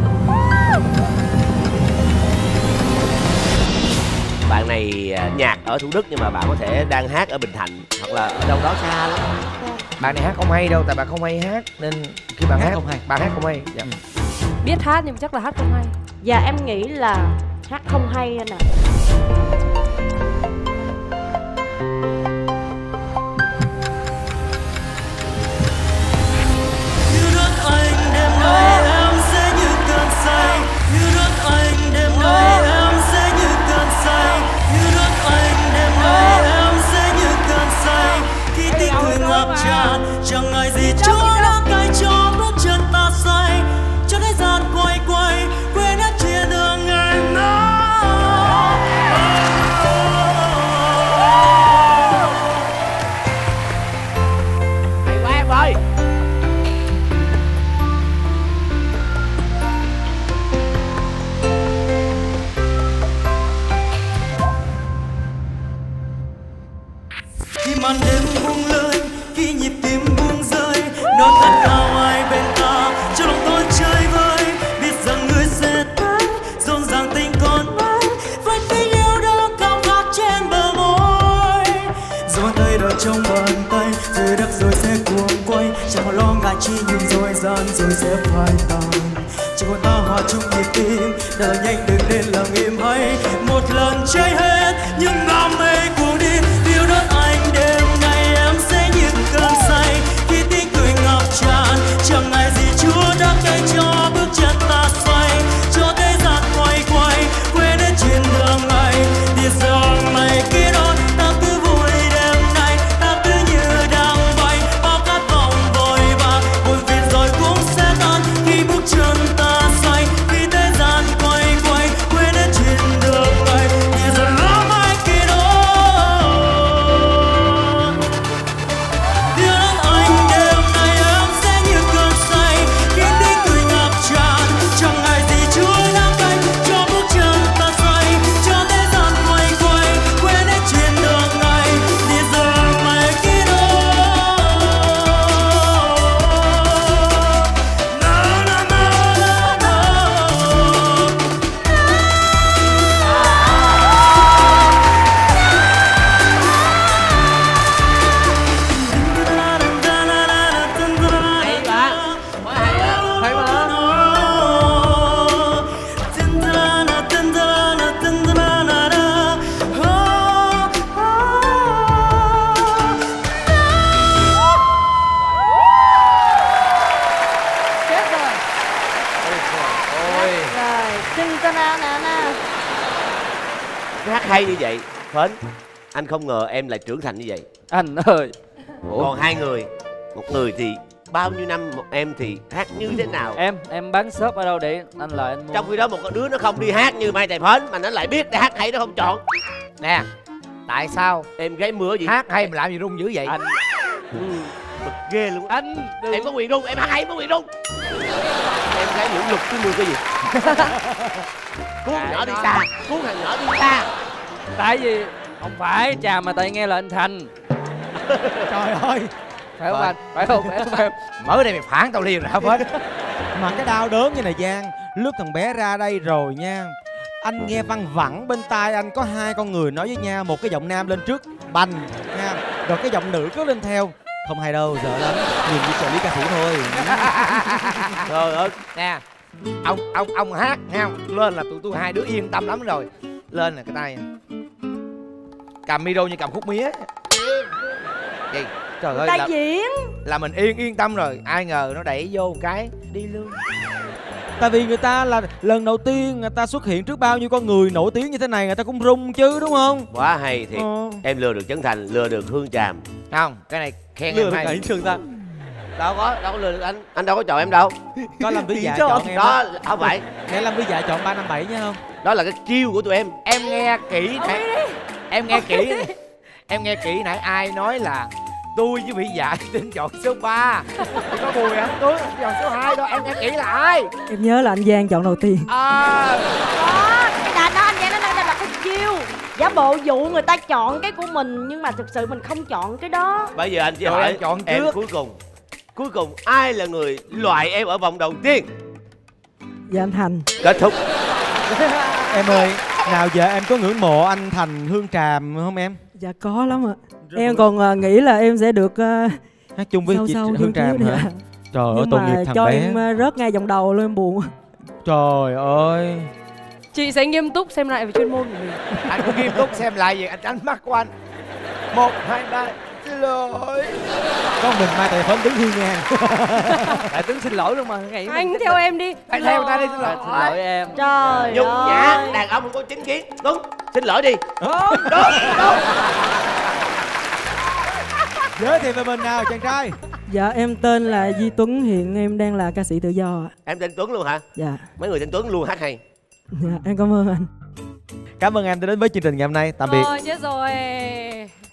Bạn này nhạc ở Thủ Đức nhưng mà bạn có thể đang hát ở Bình Thạnh hoặc là ở đâu đó xa lắm. Bạn này hát không hay đâu, tại bạn không hay hát nên khi bạn hát không hay, bạn hát không hay. Dạ. Biết hát nhưng chắc là hát không hay. Dạ em nghĩ là hát không hay anh ạ. Anh em ơi. tràn, chẳng ngại gì cho nắng cay cho bước chân ta say, cho thế gian quay quay quên hết chia đường ngày nào. Hay quá em ơi. Khi màn đêm buông lơi, khi nhịp tim buông rơi, nỗi khát khao ai bên ta cho lòng tôi chơi vơi. Biết rằng người sẽ tới, dồn dàng tình còn mãi với tình yêu đó cao khát trên bờ môi. Dù bàn tay đó trong bàn tay, dưới đất rồi sẽ cuồng quay, chẳng còn lo ngại chi nhưng rồi gian rồi sẽ phai tàn. Chỉ còn ta hòa chung nhịp tim, đã là nhanh đừng nên làm im hay một lần cháy hết những đam mê cuồng điên. Chẳng ngại gì Chúa đã cay cho bước chân ta xoay, cho thế gian quay quay quên hết chuyện đường ngày. Đi dòng này kia đó ta cứ vui đêm nay, ta cứ như đang bay bao cát vòng vội vàng, buồn phiền rồi cũng sẽ tan khi bước chân ta xoay, khi thế gian quay quay quên hết chuyện đường ngày. Đi dòng lắm ai kia đó, hay như vậy. Phến, anh không ngờ em lại trưởng thành như vậy anh ơi. Ủa? Còn hai người, một người thì bao nhiêu năm, một em thì hát như thế nào? Em bán shop ở đâu để anh lại anh mua. Trong khi đó một đứa nó không đi hát như Mai Tài Phến mà nó lại biết để hát hay nó không chọn. Nè, tại sao em gái mưa vậy? Hát hay mà làm gì rung dữ vậy anh? Bực ghê luôn anh. Em có quyền rung, em hát hay em có quyền rung. Em gái những lục cái mưa cái gì. Cuốn nhỏ đi xa, cuốn thằng nhỏ đi xa. Tại vì không phải Trà mà tại nghe là anh Thành. Trời ơi, phải không anh? Phải không? Mới đây mày phản tao liền rồi hả Phết? Mà cái đau đớn như này Giang, lúc thằng bé ra đây rồi nha, anh nghe văng vẳng bên tai anh có hai con người nói với nhau, một cái giọng nam lên trước bành nha, rồi cái giọng nữ cứ lên theo. Không hay đâu, dở lắm, nhìn như trợ lý ca thủ thôi. Trời ơi, nè, ông hát nha, lên là tụi tôi hai đứa yên tâm lắm rồi. Lên là cái tay cầm micro như cầm khúc mía gì. Trời ơi, ta diễn là mình yên tâm rồi, ai ngờ nó đẩy vô cái đi luôn. Tại vì người ta là lần đầu tiên người ta xuất hiện trước bao nhiêu con người nổi tiếng như thế này, người ta cũng rung chứ, đúng không? Quá hay thiệt. Em lừa được Trấn Thành, lừa được Hương Tràm. Không, cái này khen lừa em hay. Lừa được Trường ta. Đâu có lừa được anh. Anh đâu có chọn em đâu. Có Lâm Vỹ Dạ chọn em đó. Không phải. Nghe Lâm Vỹ Dạ chọn 357 nha không? Đó là cái chiêu của tụi em. Em nghe kỹ nãy. Em nghe kỹ nãy ai nói là tôi với Vỹ Dạ tính chọn số 3. Thì có Bùi Anh Tuấn chọn số 2 đó. Em nghe kỹ là ai? Em nhớ là anh Giang chọn đầu tiên. Đó, cái đàn đó anh Giang nó đang đặt cái chiêu. Giả bộ dụ người ta chọn cái của mình nhưng mà thực sự mình không chọn cái đó. Bây giờ anh chỉ hỏi chọn em cuối cùng. Cuối cùng ai là người loại em ở vòng đầu tiên? Dạ anh Thành. Kết thúc. Em ơi, nào giờ em có ngưỡng mộ anh Thành, Hương Tràm không em? Dạ có lắm ạ. Em còn nghĩ là em sẽ được hát chung với chị Hương Tràm hả? Trời ơi, tội nghiệp thằng bé. Nhưng mà cho em rớt ngay vòng đầu luôn, em buồn. Trời ơi. Chị sẽ nghiêm túc xem lại về chuyên môn của mình. Anh cũng nghiêm túc xem lại về ánh mắt của anh. 1, 2, 3. Xin lỗi. Con mình Mai Tài Phến đứng hiên ngang. Tại Tuấn xin lỗi luôn mà. Anh theo em đi. Anh theo ta đi, xin lỗi. Xin lỗi em. Trời nhục nhã, đàn ông không có chính kiến. Tuấn, xin lỗi đi. Đúng. Giới thiệu về mình nào chàng trai. Dạ em tên là Duy Tuấn, hiện em đang là ca sĩ tự do. Em tên Tuấn luôn hả? Dạ. Mấy người tên Tuấn luôn hát hay. Dạ em cảm ơn anh. Cảm ơn em đã đến với chương trình ngày hôm nay. Tạm biệt. Rồi chết rồi.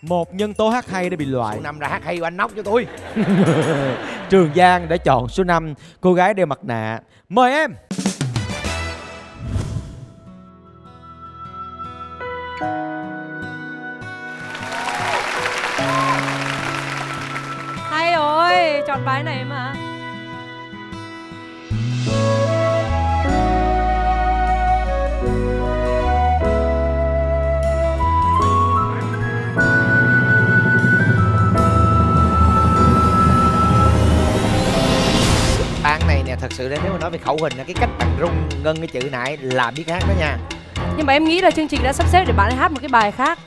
Một nhân tố hát hay đã bị loại. Số 5 ra hát hay của anh nóc cho tôi. Trường Giang đã chọn số 5, cô gái đeo mặt nạ. Mời em. Hay rồi, chọn bài này mà. Thật sự là nếu mà nói về khẩu hình là cái cách bạn rung ngân cái chữ nãy là biết hát đó nha. Nhưng mà em nghĩ là chương trình đã sắp xếp để bạn ấy hát một cái bài khác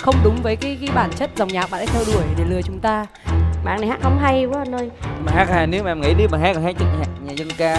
không đúng với cái bản chất dòng nhạc bạn ấy theo đuổi để lừa chúng ta. Bạn này hát không hay quá anh ơi. Mà hát hay, nếu mà em nghĩ nếu mà hát là hát chất nhạc nhà dân ca.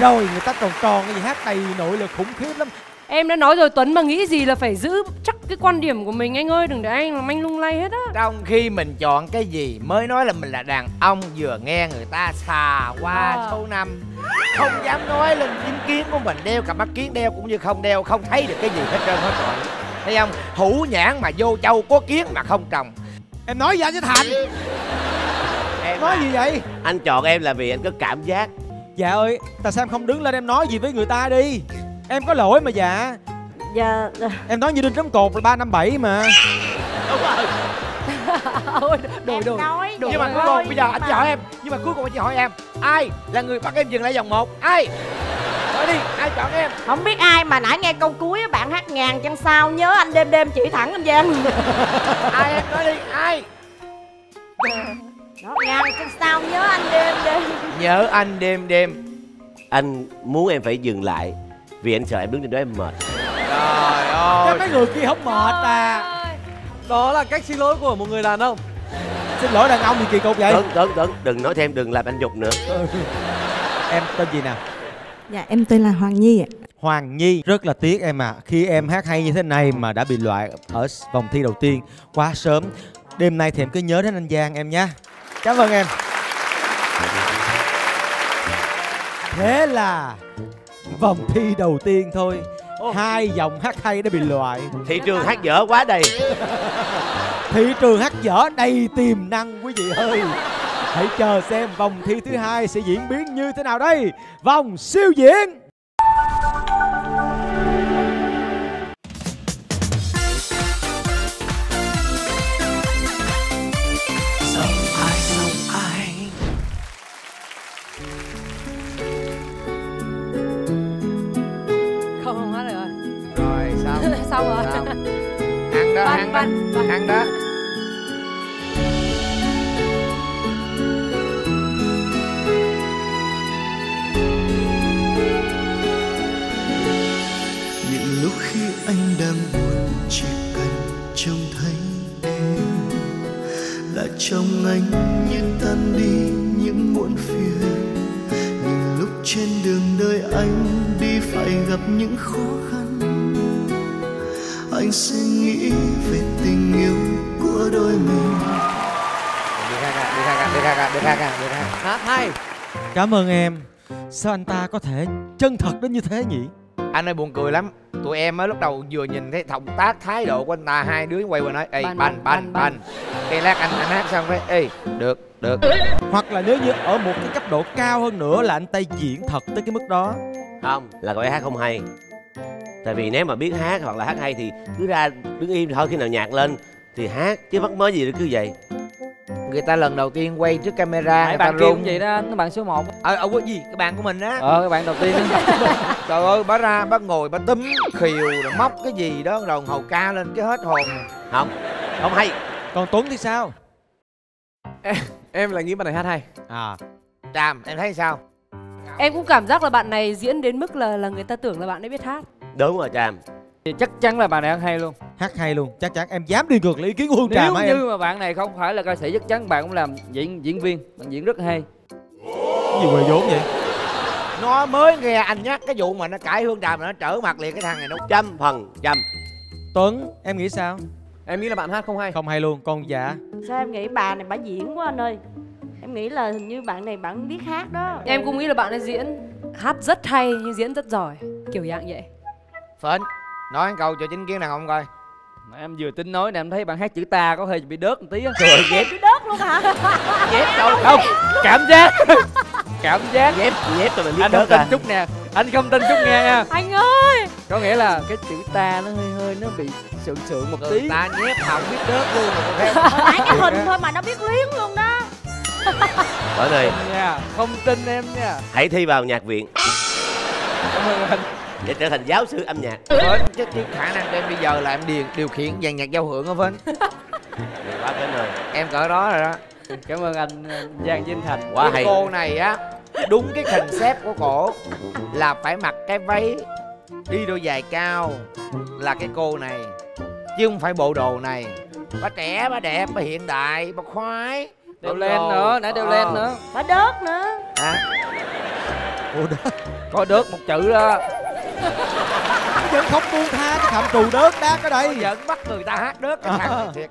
Rồi người ta tròn tròn cái gì hát đầy nội lực khủng khiếp lắm. Em đã nói rồi, Tuấn mà nghĩ gì là phải giữ chắc cái quan điểm của mình anh ơi, đừng để anh làm anh lung lay hết á. Trong khi mình chọn cái gì mới nói là mình là đàn ông, vừa nghe người ta xà qua số 5 không dám nói lên chính kiến của mình, đeo cặp mắt kiến đeo cũng như không đeo, không thấy được cái gì hết trơn hết rồi. Thấy không, hủ nhãn mà vô châu, có kiến mà không trồng. Em nói gì anh với Thành? Em nói gì vậy? Anh chọn em là vì anh có cảm giác. Dạ ơi, tại sao em không đứng lên em nói gì với người ta đi? Em có lỗi mà dạ. Dạ. Em nói như đinh trống cột là 357 mà. Đúng rồi. Em nói nhưng mà cuối cùng bây giờ anh chị hỏi em, nhưng mà cuối cùng anh chị hỏi em, ai là người bắt em dừng lại vòng 1? Ai? Nói đi, ai chọn em? Không biết ai mà nãy nghe câu cuối bạn hát ngàn chân sao nhớ anh đêm đêm chỉ thẳng anh Giang. Ai em nói đi, ai? Đó, ngàn chân sao nhớ anh đêm đêm. Nhớ anh đêm đêm. Anh muốn em phải dừng lại vì anh sợ em đứng trên đó em mệt. Trời ơi, các mấy người kia không mệt à? Đó là cách xin lỗi của một người đàn ông. Xin lỗi đàn ông thì kỳ cục vậy. Tưởng đừng nói thêm, đừng làm anh nhục nữa. Em tên gì nào? Dạ em tên là Hoàng Nhi ạ. Hoàng Nhi, rất là tiếc em ạ. Khi em hát hay như thế này mà đã bị loại ở vòng thi đầu tiên quá sớm. Đêm nay thì em cứ nhớ đến anh Giang em nhé. Cảm ơn em. Thế là vòng thi đầu tiên thôi Hai dòng hát hay đã bị loại. Thị trường hát dở quá đầy. Thị trường hát dở đầy tiềm năng quý vị ơi. Hãy chờ xem vòng thi thứ hai sẽ diễn biến như thế nào đây. Vòng siêu diễn. Xong rồi. Ăn đó, ăn đó, ăn đó. Những lúc khi anh đang buồn, chỉ cần trông thấy em là trong anh như tan đi những muộn phiền. Những lúc trên đường đời anh đi phải gặp những khó khăn, anh sẽ nghĩ về tình yêu của đôi mình. Hay. Cảm ơn em. Sao anh ta có thể chân thật đến như thế nhỉ? Anh ơi buồn cười lắm. Tụi em á lúc đầu vừa nhìn thấy động tác thái độ của anh ta, hai đứa quay qua nói ê banh. Cái lát anh hát xong đấy, ê được. Hoặc là nếu như ở một cái cấp độ cao hơn nữa là anh ta diễn thật tới cái mức đó. Không, là cậu ấy hát không hay. Tại vì nếu mà biết hát hoặc là hát hay thì cứ ra đứng im thôi, khi nào nhạc lên thì hát, chứ mắc mới gì nữa cứ vậy. Người ta lần đầu tiên quay trước camera, người ta rung vậy đó, bạn số 1 cái gì, cái bạn của mình á. Cái bạn đầu tiên. Trời ơi, bà ra bà ngồi bà túm khều rồi móc cái gì đó rồi hầu ca lên cái hết hồn. Không hay. Còn Tuấn thì sao? Em là nghĩ bạn này hát hay. Tràm, em thấy sao? Em cũng cảm giác là bạn này diễn đến mức là người ta tưởng là bạn ấy biết hát. Đúng rồi Tràm. Thì chắc chắn là bạn này hát hay luôn. Hát hay luôn, chắc chắn em dám đi ngược lại ý kiến của Hương Tràm. Nếu như mà bạn này không phải là ca sĩ chắc chắn bạn cũng làm diễn viên, bạn diễn rất hay. Cái gì quê vốn vậy? Nó mới nghe anh nhắc cái vụ mà nó cãi Hương Tràm nó trở mặt liền, cái thằng này nó 100%. Tuấn, em nghĩ sao? Em nghĩ là bạn hát không hay. Không hay luôn, con dạ. Sao em nghĩ bà này bà diễn quá anh ơi. Em nghĩ là hình như bạn này bạn biết hát đó. Em cũng nghĩ là bạn này diễn hát rất hay nhưng diễn rất giỏi, kiểu dạng vậy. Phến, nói câu cho chính kiến đàn ông coi. Mà em vừa tính nói nè, em thấy bạn hát chữ ta có hơi bị đớt một tí á. Trời dẹp chữ đớt luôn hả? Dẹp đâu không? Cảm giác dẹp tụi mình biết. Anh không tin chút nè, anh không tin chút nghe nha. Anh ơi, có nghĩa là cái chữ ta nó hơi nó bị sượng một tí. Ta nhép không biết đớt luôn mà theo. Phải cái hình thôi mà nó biết luyến luôn đó. Bởi này không tin em nha. Hãy thi vào nhạc viện. Cảm ơn anh. Để trở thành giáo sư âm nhạc. Chứ khả năng của em bây giờ là em điều khiển dàn nhạc giao hưởng hả Phến? Điều quá Phến rồi. Em cỡ đó rồi đó. Cảm ơn anh Giang Vinh Thành. Quá hay. Cô này á, đúng cái concept của cổ là phải mặc cái váy, đi đôi giày cao là cái cô này, chứ không phải bộ đồ này. Bà trẻ, bà đẹp, bà hiện đại, bà khoái. Đeo len nữa, nãy đeo len nữa. Bà đớt nữa. Có đớt một chữ đó. Vẫn không buông tha cái phạm trù đớt đá ở đây. Vẫn bắt người ta hát đớt cái thằng thiệt.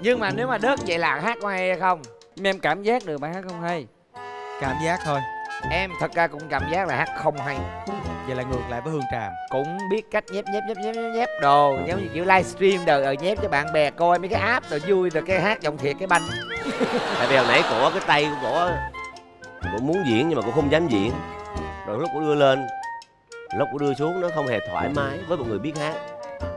Nhưng mà nếu mà đớt vậy là hát có hay không? Nhưng em cảm giác được bạn hát không hay. Cảm giác thôi. Em thật ra cũng cảm giác là hát không hay. Vậy là ngược lại với Hương Tràm. Cũng biết cách nhép đồ. Giống như kiểu livestream đời ở nhép cho bạn bè coi mấy cái app rồi vui rồi cái hát giọng thiệt cái banh. Tại vì hồi nãy cổ cái tay của cổ muốn diễn nhưng mà cổ không dám diễn. Rồi lúc cổ đưa lên, lúc cô đưa xuống nó không hề thoải mái với một người biết hát.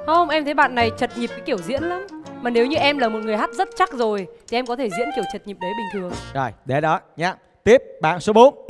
Không, em thấy bạn này chật nhịp cái kiểu diễn lắm. Mà nếu như em là một người hát rất chắc rồi thì em có thể diễn kiểu chật nhịp đấy bình thường. Rồi, để đó nhá. Tiếp bạn số 4.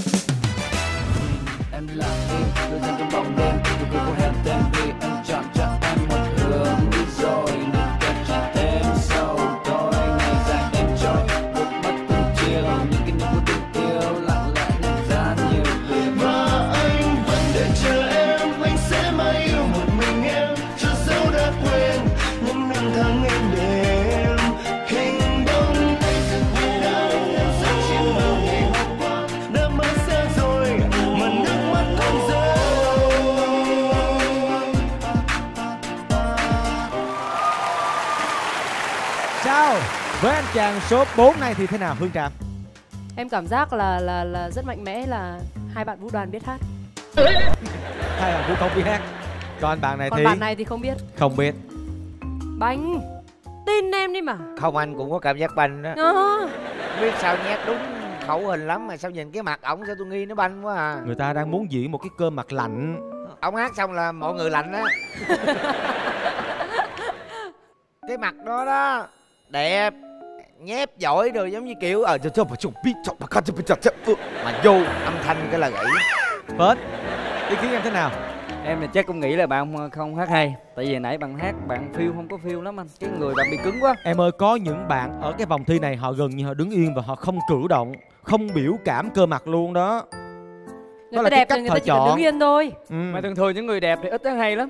Với anh chàng số 4 này thì thế nào Hương Tràm? Em cảm giác là rất mạnh mẽ, là hai bạn vũ đoàn biết hát. Hai bạn vũ công biết hát. Còn bạn này thì không biết. Không biết. Bánh. Tin em đi mà. Không, anh cũng có cảm giác banh đó. Biết sao nhét đúng khẩu hình lắm mà sao nhìn cái mặt ổng sao tôi nghi nó banh quá à. Người ta đang muốn diễn một cái cơm mặt lạnh. Ổng hát xong là mọi người lạnh á. Cái mặt đó đó. Đẹp. Nhép giỏi rồi giống như kiểu mà vô âm thanh cái là gãy. Phết. Ý kiến em thế nào? Em là chắc cũng nghĩ là bạn không hát hay. Tại vì nãy bạn hát bạn phiêu không có phiêu lắm anh. Cái người bạn bị cứng quá. Em ơi, có những bạn ở cái vòng thi này họ gần như họ đứng yên và họ không cử động, không biểu cảm cơ mặt luôn đó. Người ta đẹp thì người ta chỉ cần đứng yên thôi. Mà thường thường những người đẹp thì ít hát hay lắm.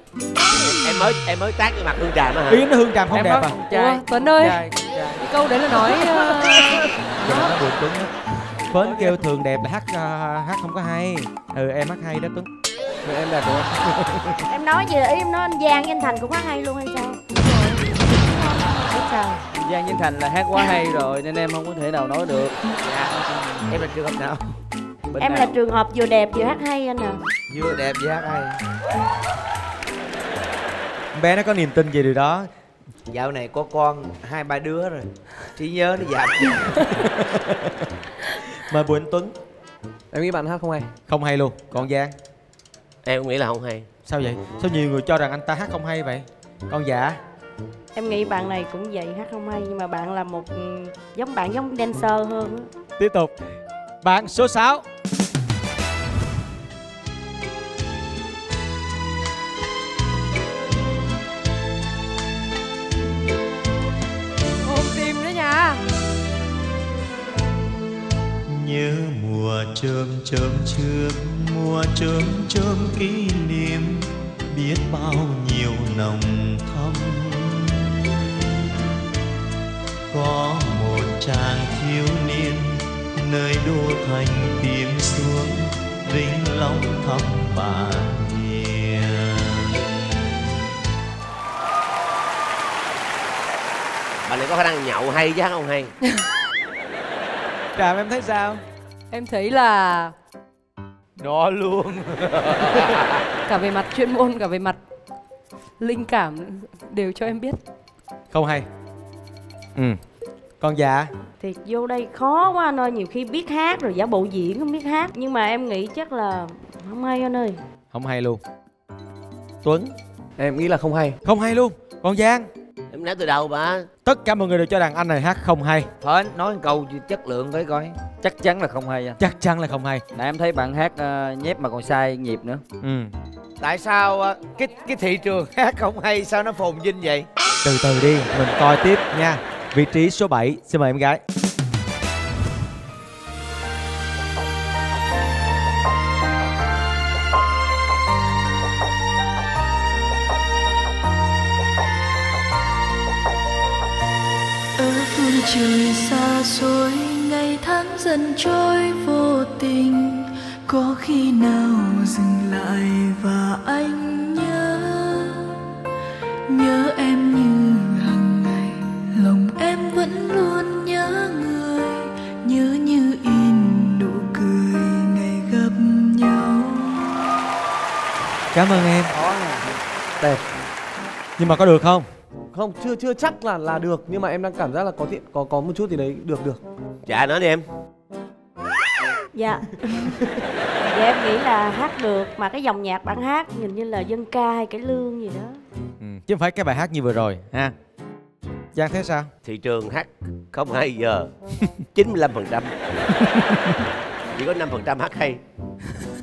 Em mới tát cái mặt Hương Tràm á hả? Ý Hương Tràm không đẹp à? Ủa, Tuấn ơi, cái câu đấy là nói Bùi Tuấn Phến kêu thường đẹp là hát không có hay. Ừ, em hát hay đó Tuấn. Em là được. Em nói gì là em nói anh Giang với anh Thành cũng hát hay luôn hay sao? Sao? Giang với anh Thành là hát quá hay rồi nên em không có thể nào nói được. Dạ. Em là trường hợp nào? Em là trường hợp vừa đẹp vừa hát hay anh à. Vừa đẹp vừa hát hay. Bé nó có niềm tin về điều đó. Dạo này có con 2-3 đứa rồi, trí nhớ nó giảm. Mời Bùi Anh Tuấn. Em nghĩ bạn hát không hay. Không hay luôn. Còn Giang? Em cũng nghĩ là không hay. Sao vậy? Sao nhiều người cho rằng anh ta hát không hay vậy? Còn Dạ? Em nghĩ bạn này cũng vậy, hát không hay. Nhưng mà bạn là một giống dancer hơn. Tiếp tục. Bạn số 6. Nhớ mùa chớm mùa chớm kỷ niệm biết bao nhiêu nồng thắm. Có một chàng thiếu niên nơi đô thành tìm xuống vĩnh long thăm bạn nghĩa. Bạn này có khả năng nhậu hay chứ không hay. Tràm em thấy sao? Em thấy là nó luôn. Cả về mặt chuyên môn, cả về mặt linh cảm đều cho em biết. Không hay. Còn Dạ? Thiệt vô đây khó quá anh ơi, nhiều khi biết hát rồi giả bộ diễn không biết hát. Nhưng mà em nghĩ chắc là không hay anh ơi. Không hay luôn. Tuấn? Em nghĩ là không hay. Không hay luôn. Còn Giang? Em nói từ đầu mà. Tất cả mọi người đều cho rằng anh này hát không hay. Thôi nói một câu chất lượng với coi. Chắc chắn là không hay anh. Chắc chắn là không hay. Nãy em thấy bạn hát nhép mà còn sai nhịp nữa. Tại sao cái thị trường hát không hay sao nó phồn vinh vậy? Từ từ đi, mình coi tiếp nha. Vị trí số 7, xin mời em gái. Trời xa xôi, ngày tháng dần trôi vô tình. Có khi nào dừng lại và anh nhớ. Nhớ em như hàng ngày, lòng em vẫn luôn nhớ người. Nhớ như in nụ cười ngày gặp nhau. Cảm ơn em. Đẹp. Nhưng mà có được không? Không, chưa chắc là được, nhưng mà em đang cảm giác là có một chút gì đấy được. Dạ nói đi em. Dạ. Dạ em nghĩ là hát được, mà cái dòng nhạc bạn hát nhìn như là dân ca hay cải lương gì đó. Chứ không phải cái bài hát như vừa rồi ha. Giang thế sao? Thị trường hát không hay giờ 95%. Chỉ có 5% hát hay.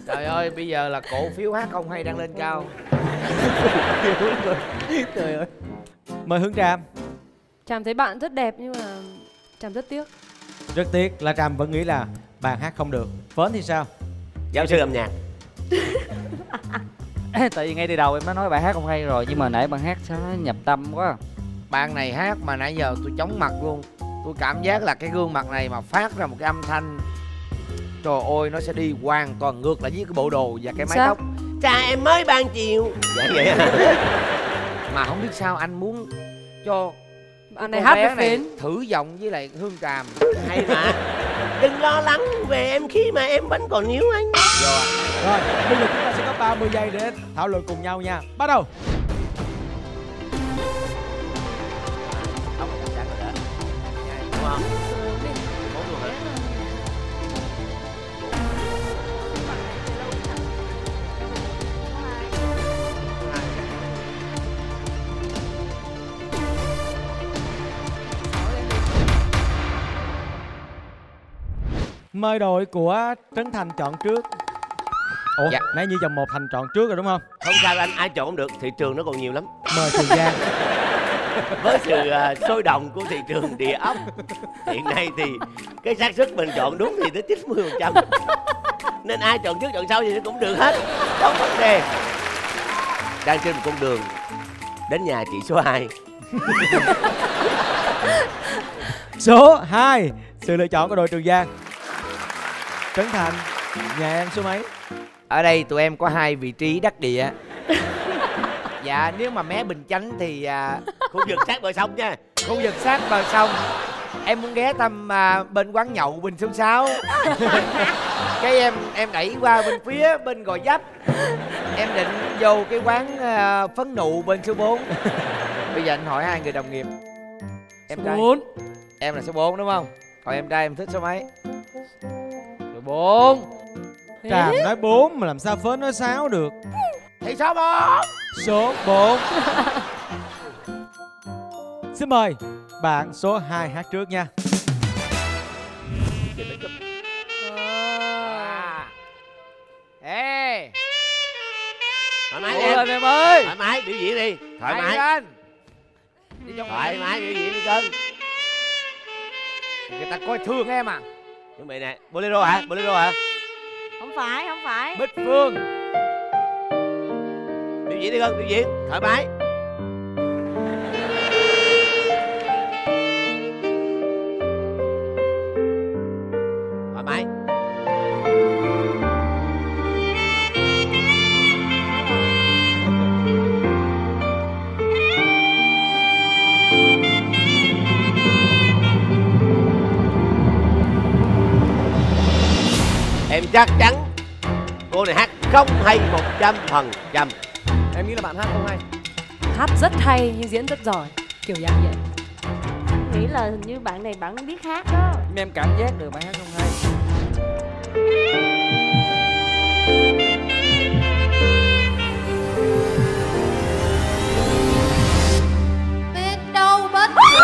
Trời ơi, bây giờ là cổ phiếu hát không hay đang lên cao. Trời ơi. Mời Hương Tràm. Tràm thấy bạn rất đẹp nhưng mà Tràm rất tiếc. Rất tiếc là Tràm vẫn nghĩ là bạn hát không được. Phến thì sao? Giáo sư âm nhạc. Tại vì ngay từ đầu em đã nói bạn hát không hay rồi. Nhưng mà nãy bạn hát sao nó nhập tâm quá. Bạn này hát mà nãy giờ tôi chóng mặt luôn. Tôi cảm giác là cái gương mặt này mà phát ra một cái âm thanh, trời ơi, nó sẽ đi hoàn toàn ngược lại với cái bộ đồ và cái mái tóc. Cha em mới ban chiều. Dạ vậy à. Mà không biết sao anh muốn cho anh này hát với Phến thử giọng với lại Hương Tràm. Hay mà. Đừng lo lắng về em khi mà em vẫn còn níu anh. Rồi, bây giờ chúng ta sẽ có 30 giây để thảo luận cùng nhau nha. Bắt đầu. Không, chắc rồi đó. Đúng không? Bốn luôn hả? Mời đội của Trấn Thành chọn trước. Ủa, dạ. Nãy như vòng 1 Thành chọn trước rồi đúng không? Không sao anh, ai chọn cũng được, thị trường nó còn nhiều lắm. Mời Trường Giang. Với sự sôi động của thị trường địa ốc hiện nay thì cái xác suất mình chọn đúng thì tới 90%. Nên ai chọn trước chọn sau thì cũng được hết, không vấn đề. Đang trên một con đường đến nhà chị số 2. Số 2, sự lựa chọn của đội Trường Giang. Trấn Thành, nhà em số mấy? Ở đây tụi em có 2 vị trí đắc địa. Dạ, nếu mà mé Bình Chánh thì khu vực sát bờ sông nha. Khu vực sát bờ sông. Em muốn ghé thăm bên quán nhậu Bình số 6. Cái em đẩy qua bên phía bên Gò Vấp. Em định vô cái quán Phấn Nụ bên số 4. Bây giờ anh hỏi 2 người đồng nghiệp. Em số 4. Em là số 4 đúng không? Còn em trai em thích số mấy? 4. Tràm nói 4 mà làm sao Phến nói 6 được. Thì số 4. Số 4. Xin mời bạn số 2 hát trước nha. Ê, thoải mái lên em ơi. Thoải mái biểu diễn đi. Thoải mái. Thoải mái biểu diễn đi cưng. Người ta coi thương em à. Chuẩn bị nè, bolero hả? Bolero hả? Không phải, không phải. Bích Phương. Biểu diễn đi con, biểu diễn, thoải mái. Thoải mái. Em chắc chắn cô này hát không hay 100%. Em nghĩ là bạn hát không hay. Hát rất hay nhưng diễn rất giỏi, kiểu dạng vậy. Em nghĩ là hình như bạn này bạn biết hát đó. Nhưng em cảm giác được bạn hát không hay. Biết đâu bất nghi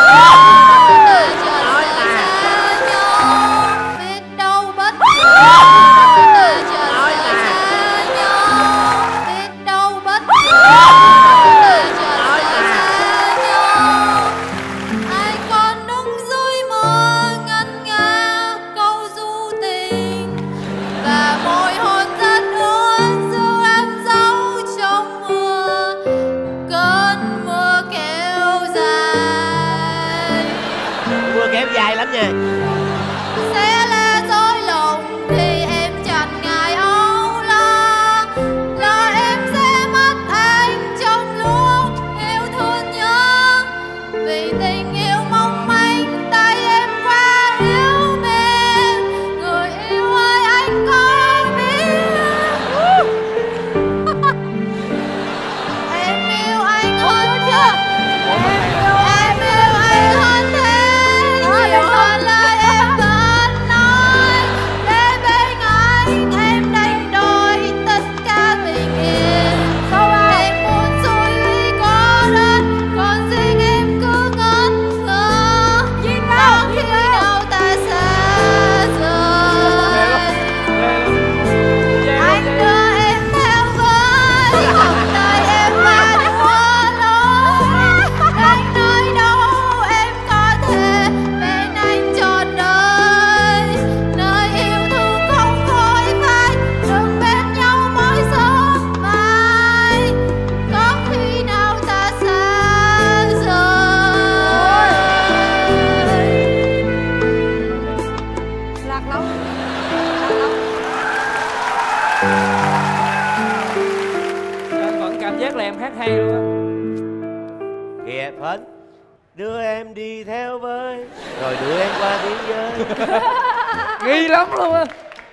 lắm luôn á.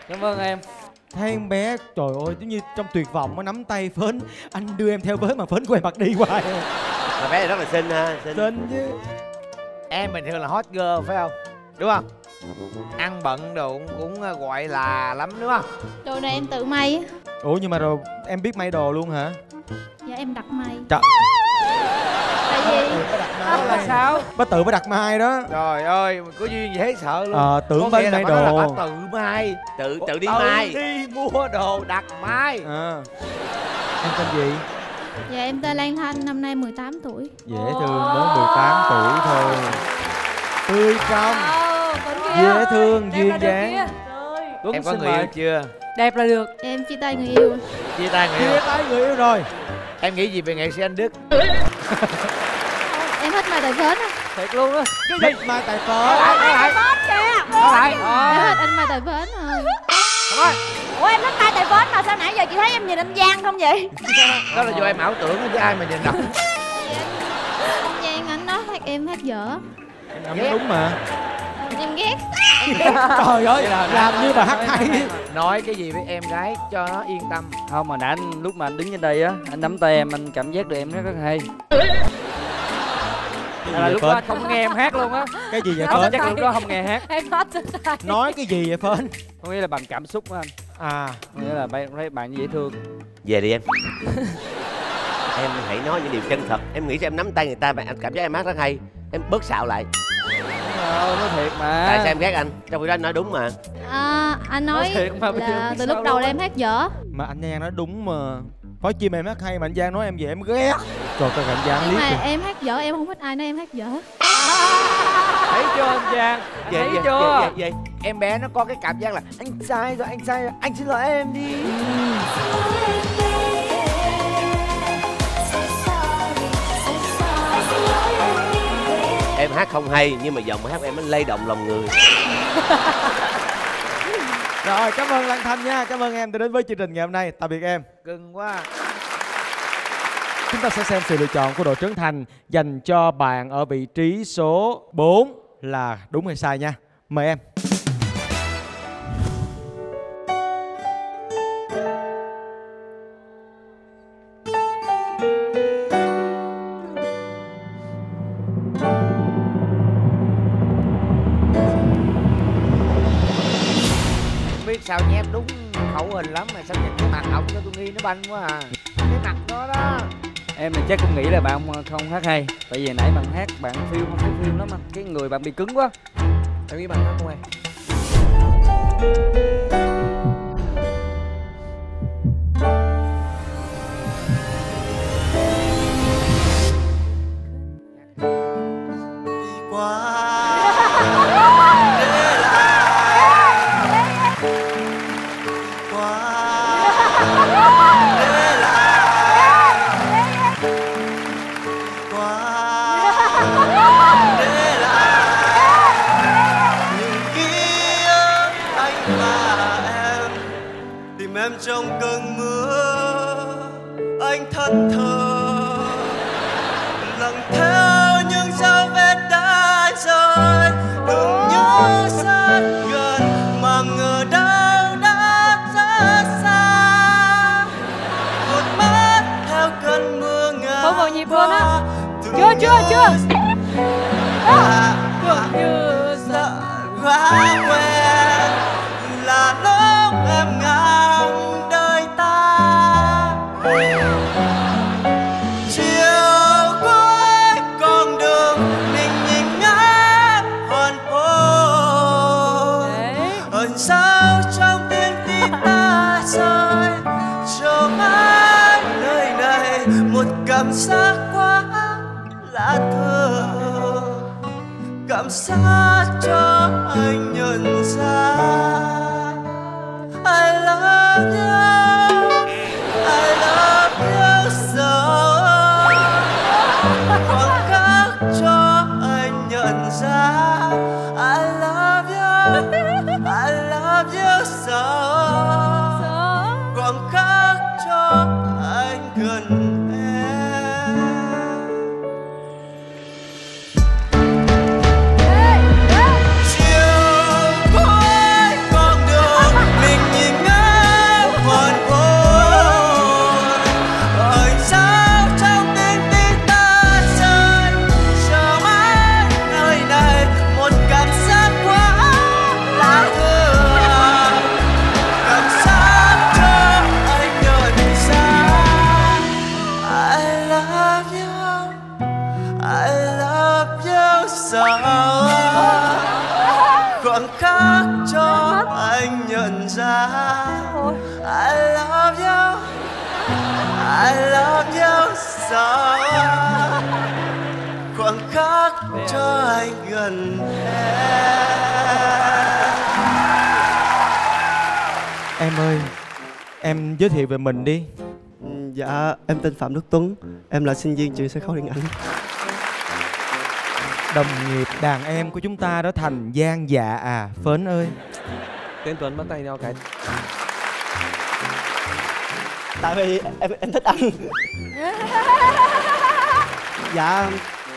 Cảm ơn em. Thấy em bé, trời ơi, giống như trong tuyệt vọng nó nắm tay Phến. Anh đưa em theo với mà Phến quay mặt đi hoài. Mà bé này rất là xinh ha. Xinh chứ. Em bình thường là hot girl phải không? Đúng không? Ăn bận đồ cũng gọi là lắm đúng không? Đồ này em tự may. Ủa nhưng mà rồi em biết may đồ luôn hả? Dạ em đặt may. Trời. Tại vì là sao? Bà tự bà đặt mai đó. Trời ơi, có duyên gì hết sợ luôn. Tưởng bên may đồ. Bà tự may, tự đi may. Đi mua đồ đặt mai. Em tên gì? Dạ em tên Lan Thanh, năm nay 18 tuổi. Dễ thương, mới 18 tuổi thôi. Tươi trong. Dễ thương, duyên dáng. Em có người yêu chưa? Đẹp là được. Em chia tay người yêu. Chia tay người yêu. Chia tay người yêu rồi. Em nghĩ gì về nghệ sĩ Anh Đức? Em thích Mai Tài Phến á. Thiệt luôn á. Cái gì? Mai Tài Phến. Mai Tài Phến kìa. Em thích anh Mai Tài Phến thôi. Ủa em thích Mai Tài Phến mà sao nãy giờ chị thấy em nhìn anh Giang không vậy? Đó là do em ảo tưởng chứ ai mà nhìn đâu. Anh Giang anh nói hát em hát dở. Em nói đúng mà. Em ghét. Trời ơi, làm như bà hát hay. Nói cái gì với em gái cho nó yên tâm. Không mà nãy lúc mà anh đứng trên đây á, anh nắm tay em, anh cảm giác được em rất hay. Là lúc đó anh không nghe em hát luôn á. Cái gì vậy Phến? Chắc lúc đó không nghe hát. Nói cái gì vậy Phến? Có nghĩa là bằng cảm xúc của anh. À, nghĩa là bạn thấy bạn dễ thương. Về đi em. Em hãy nói những điều chân thật. Em nghĩ em nắm tay người ta mà anh cảm giác em hát rất hay. Em bớt xạo lại. Nói thiệt mà. Tại sao em ghét anh? Trong khi đó anh nói đúng mà. Anh nói là từ lúc đầu là em hát dở. Mà anh Giang nói đúng mà. Phó chim em hát hay mà anh Giang nói em về em ghét. Trời ơi anh Giang liếc kìa. Em hát dở, em không thích ai nói em hát dở. Thấy chưa anh Giang? Thấy chưa? Em bé nó có cái cảm giác là anh sai rồi, anh sai rồi, anh xin lỗi em đi. Em hát không hay nhưng mà giọng hát em nó lay động lòng người. Rồi cảm ơn Lan Thanh nha, cảm ơn em đã đến với chương trình ngày hôm nay. Tạm biệt em. Cưng quá. Chúng ta sẽ xem sự lựa chọn của đội Trấn Thành dành cho bạn ở vị trí số 4 là đúng hay sai nha. Mời em. Sao nhé, đúng khẩu hình lắm mà sao nhìn cái mặt ổng cho tôi nghi nó banh quá à. Cái mặt đó đó. Em thì chắc cũng nghĩ là bạn không hát hay. Tại vì nãy bạn hát, bạn phiêu không thấy phiêu lắm anh. Cái người bạn bị cứng quá. Em nghĩ bạn hát không hay. Trong cơn mưa anh thẫn thờ lặng theo những dấu vết đã rơi, đừng nhớ sát gần mà ngờ đâu đã rất xa, một mắt theo cơn mưa ngã không vào nhịp luôn á. Chưa như giấc quá quen là lúc em ngã. Cảm giác quá lạ thường, cảm giác cho anh nhận ra I love you, I love you so. Khoảng khắc cho anh nhận ra I love you, I love you so. Khoảng khắc cho anh gần. Chiều cuối con đường mình nhìn ngắm I love you so. Còn khác cho anh nhận ra. I love you, I love you so. Còn khác cho anh gần em. Em ơi, em giới thiệu về mình đi. Dạ, em tên Phạm Đức Tuấn. Em là sinh viên trường sân khấu điện ảnh. Đồng nghiệp đàn em của chúng ta đó, Thành, Giang, Dạ à, Phến ơi. Tên Tuấn bắt tay nhau cái. Tại vì em thích anh. Dạ,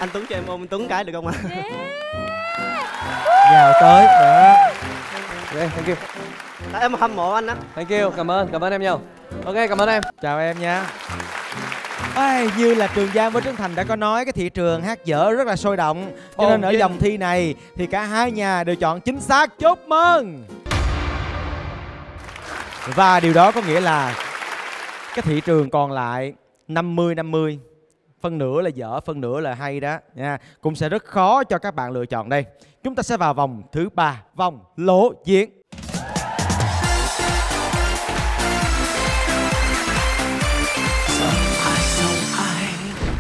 anh Tuấn cho em ôm Tuấn cái được không ạ? Vào tới, đó. Ok, thank you. Tại em hâm mộ anh á. Thank you, cảm ơn em nhiều. Ok, cảm ơn em. Chào em nha. Như là Trường Giang với Trấn Thành đã có nói, cái thị trường hát dở rất là sôi động. Cho nên ở vòng thi này thì cả hai nhà đều chọn chính xác. Chúc mừng. Và điều đó có nghĩa là cái thị trường còn lại 50-50, phân nửa là dở, phân nửa là hay đó nha. Cũng sẽ rất khó cho các bạn lựa chọn đây. Chúng ta sẽ vào vòng thứ 3, vòng lộ diện.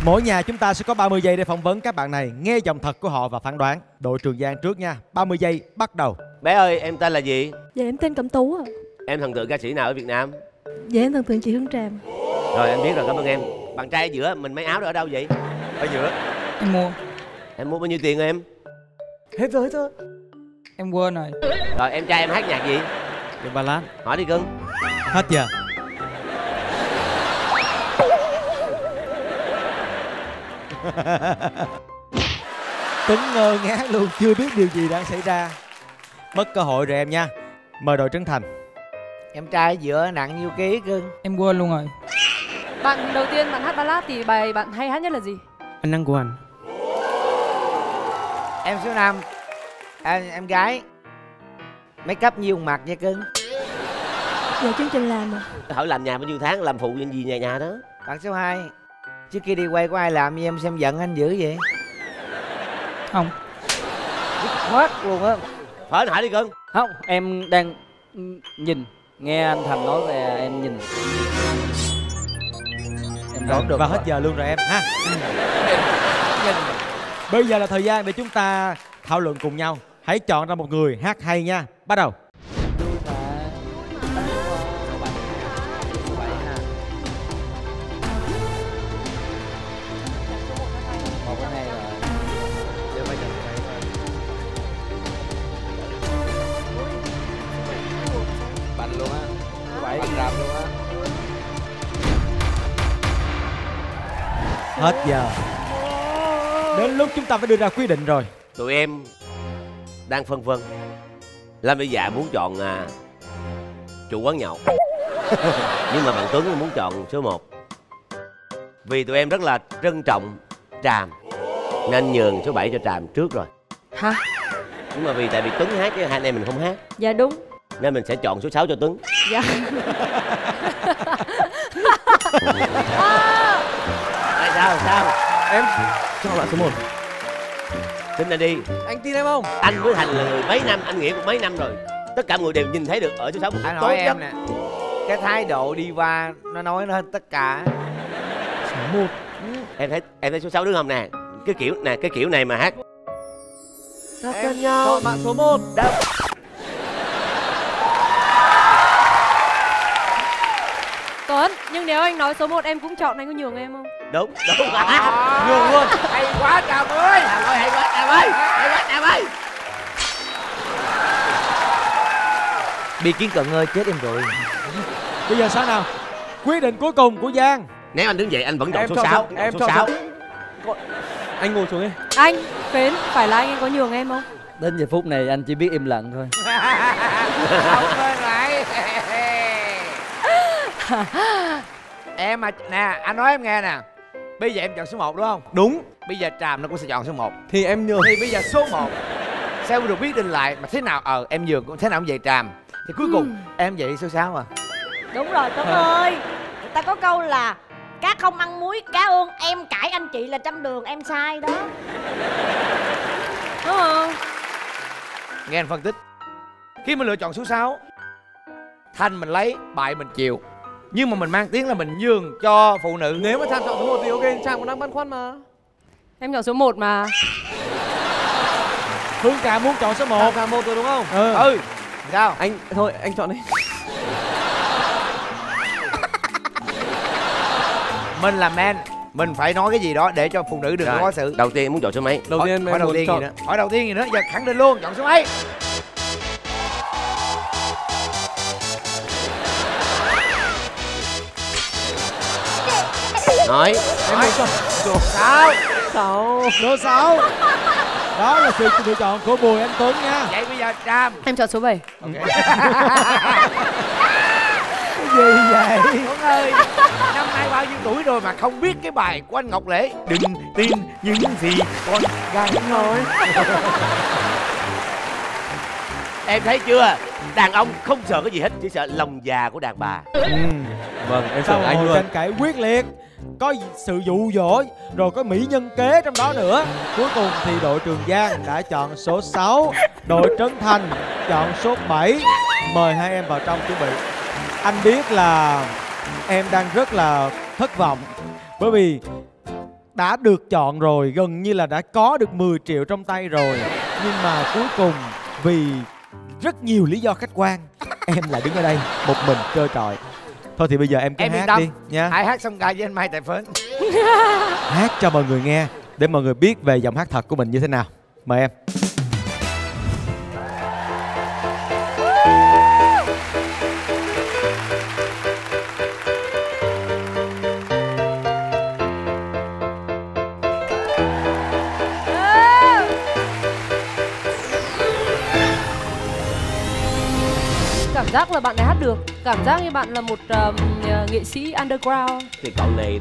Mỗi nhà chúng ta sẽ có 30 giây để phỏng vấn các bạn này, nghe giọng thật của họ và phán đoán. Đội Trường Giang trước nha, 30 giây bắt đầu. Bé ơi, em tên là gì? Dạ em tên Cẩm Tú ạ. Em thần tượng ca sĩ nào ở Việt Nam? Dạ em thần tượng chị Hương Tràm. Rồi em biết rồi, cảm ơn em. Bạn trai ở giữa, mình mấy áo đó ở đâu vậy? Ở giữa. Em mua. Em mua bao nhiêu tiền em? Hết rồi, hết rồi. Em quên rồi. Rồi em trai em hát nhạc gì? Được ballad. Hỏi đi cưng. Hết giờ. Tuấn ngơ ngác luôn, chưa biết điều gì đang xảy ra. Mất cơ hội rồi em nha. Mời đội Trấn Thành. Em trai giữa nặng nhiêu ký cưng? Em quên luôn rồi. Bạn đầu tiên bạn hát ballad thì bài bạn hay hát nhất là gì? Anh Năng của Anh. Em số 5. Em gái. Make up nhiêu mặt nha cưng? Giờ chương trình làm à? Hỏi làm nhà bao nhiêu tháng, làm phụ gì nhà nhà đó. Bạn số 2. Trước kia đi quay có ai làm gì em xem giận anh dữ vậy? Không. Hết luôn á. Phở hỏi đi cưng. Không, em đang nhìn. Nghe anh Thành nói về em nhìn. Em đoán được. Và hết giờ luôn rồi em ha. Bây giờ là thời gian để chúng ta thảo luận cùng nhau. Hãy chọn ra một người hát hay nha. Bắt đầu. Hết giờ. Đến lúc chúng ta phải đưa ra quyết định rồi. Tụi em đang phân vân. Lâm Vỹ Dạ muốn chọn chủ quán nhậu. Nhưng mà bạn Tuấn muốn chọn số 1. Vì tụi em rất là trân trọng Tràm nên nhường số 7 cho Tràm trước rồi. Hả? Nhưng mà vì tại vì Tuấn hát chứ hai anh em mình không hát. Dạ đúng. Nên mình sẽ chọn số 6 cho Tuấn. Dạ. Sao sao em cho bạn số 1 tin anh đi. Anh tin em không? Anh với Thành là người mấy năm, anh Nghĩa cũng mấy năm rồi, tất cả mọi người đều nhìn thấy được ở số 6 tốt nhất nè. Cái thái độ đi qua nó nói nó hết tất cả. Số 1 em thấy số 6 đúng không nè? Cái kiểu này mà hát ta em nhau. Bạn số 1 đâu? Tuấn, nhưng nếu anh nói số 1 em cũng chọn, anh có nhường em không? Đúng, đúng. Nhường luôn. Hay quá Tràm ơi. Tràm ơi, hay quá Tràm ơi. Hay quá Tràm ơi. Bị Kiến Cận ơi, chết em rồi. Bây giờ sao nào? Quyết định cuối cùng của Giang. Nếu anh đứng dậy anh vẫn chọn số 6. Em chọn số 6. Anh ngồi xuống đi. Anh, Phến, phải là anh có nhường em không? Đến giờ phút này anh chỉ biết im lặng thôi. Em mà nè, anh nói em nghe nè. Bây giờ em chọn số 1 đúng không? Đúng. Bây giờ Tràm nó cũng sẽ chọn số 1. Thì em nhường. Thì bây giờ số 1 sao được quyết định lại mà thế nào? Em nhường cũng thế nào cũng vậy Tràm. Thì cuối cùng em vậy số 6 à. Đúng rồi Tuấn ơi. Người ta có câu là Cá không ăn muối, cá ơn em cãi anh chị là trăm đường em sai đó. Đúng không? Nghe anh phân tích. Khi mình lựa chọn số 6, Thanh mình lấy, bại mình chịu. Nhưng mà mình mang tiếng là mình nhường cho phụ nữ. Nếu mà Trang chọn số 1 thì ok, Trang cũng đang băn khoăn mà. Em chọn số 1 mà. Hương Tràm muốn chọn số 1. Hương Tràm 1 rồi đúng không? Ừ. Sao? Anh, thôi anh chọn đi. Mình là man, mình phải nói cái gì đó để cho phụ nữ đừng có sự. Đầu tiên muốn chọn số mấy? Hỏi đầu tiên gì nữa? Giờ khẳng định luôn, chọn số mấy? Nói. Em muốn chọn số 6. Số 6. Đó là sự lựa chọn của Bùi Anh Tuấn nha. Vậy bây giờ Tràm. Em chọn số 7. Okay. Gì vậy? Tuấn ơi, năm nay bao nhiêu tuổi rồi mà không biết cái bài của anh Ngọc Lễ? Đừng tin những gì con gái nói. Em thấy chưa? Đàn ông không sợ cái gì hết, chỉ sợ lòng già của đàn bà. Vâng, em sợ anh luôn. Tranh cãi quyết liệt, có sự dụ dỗ, rồi có mỹ nhân kế trong đó nữa. Cuối cùng thì đội Trường Giang đã chọn số 6, đội Trấn Thành chọn số 7. Mời hai em vào trong chuẩn bị. Anh biết là em đang rất là thất vọng, bởi vì đã được chọn rồi, gần như là đã có được 10 triệu trong tay rồi. Nhưng mà cuối cùng vì rất nhiều lý do khách quan, em lại đứng ở đây một mình trơ trọi. Thôi thì bây giờ em cứ hát đi nha. Hãy hát xong ca với anh Mai Tài Phến. Hát cho mọi người nghe để mọi người biết về giọng hát thật của mình như thế nào. Mời em. Cảm giác là bạn này hát được. Cảm giác như bạn là một nghệ sĩ underground. Thì cậu này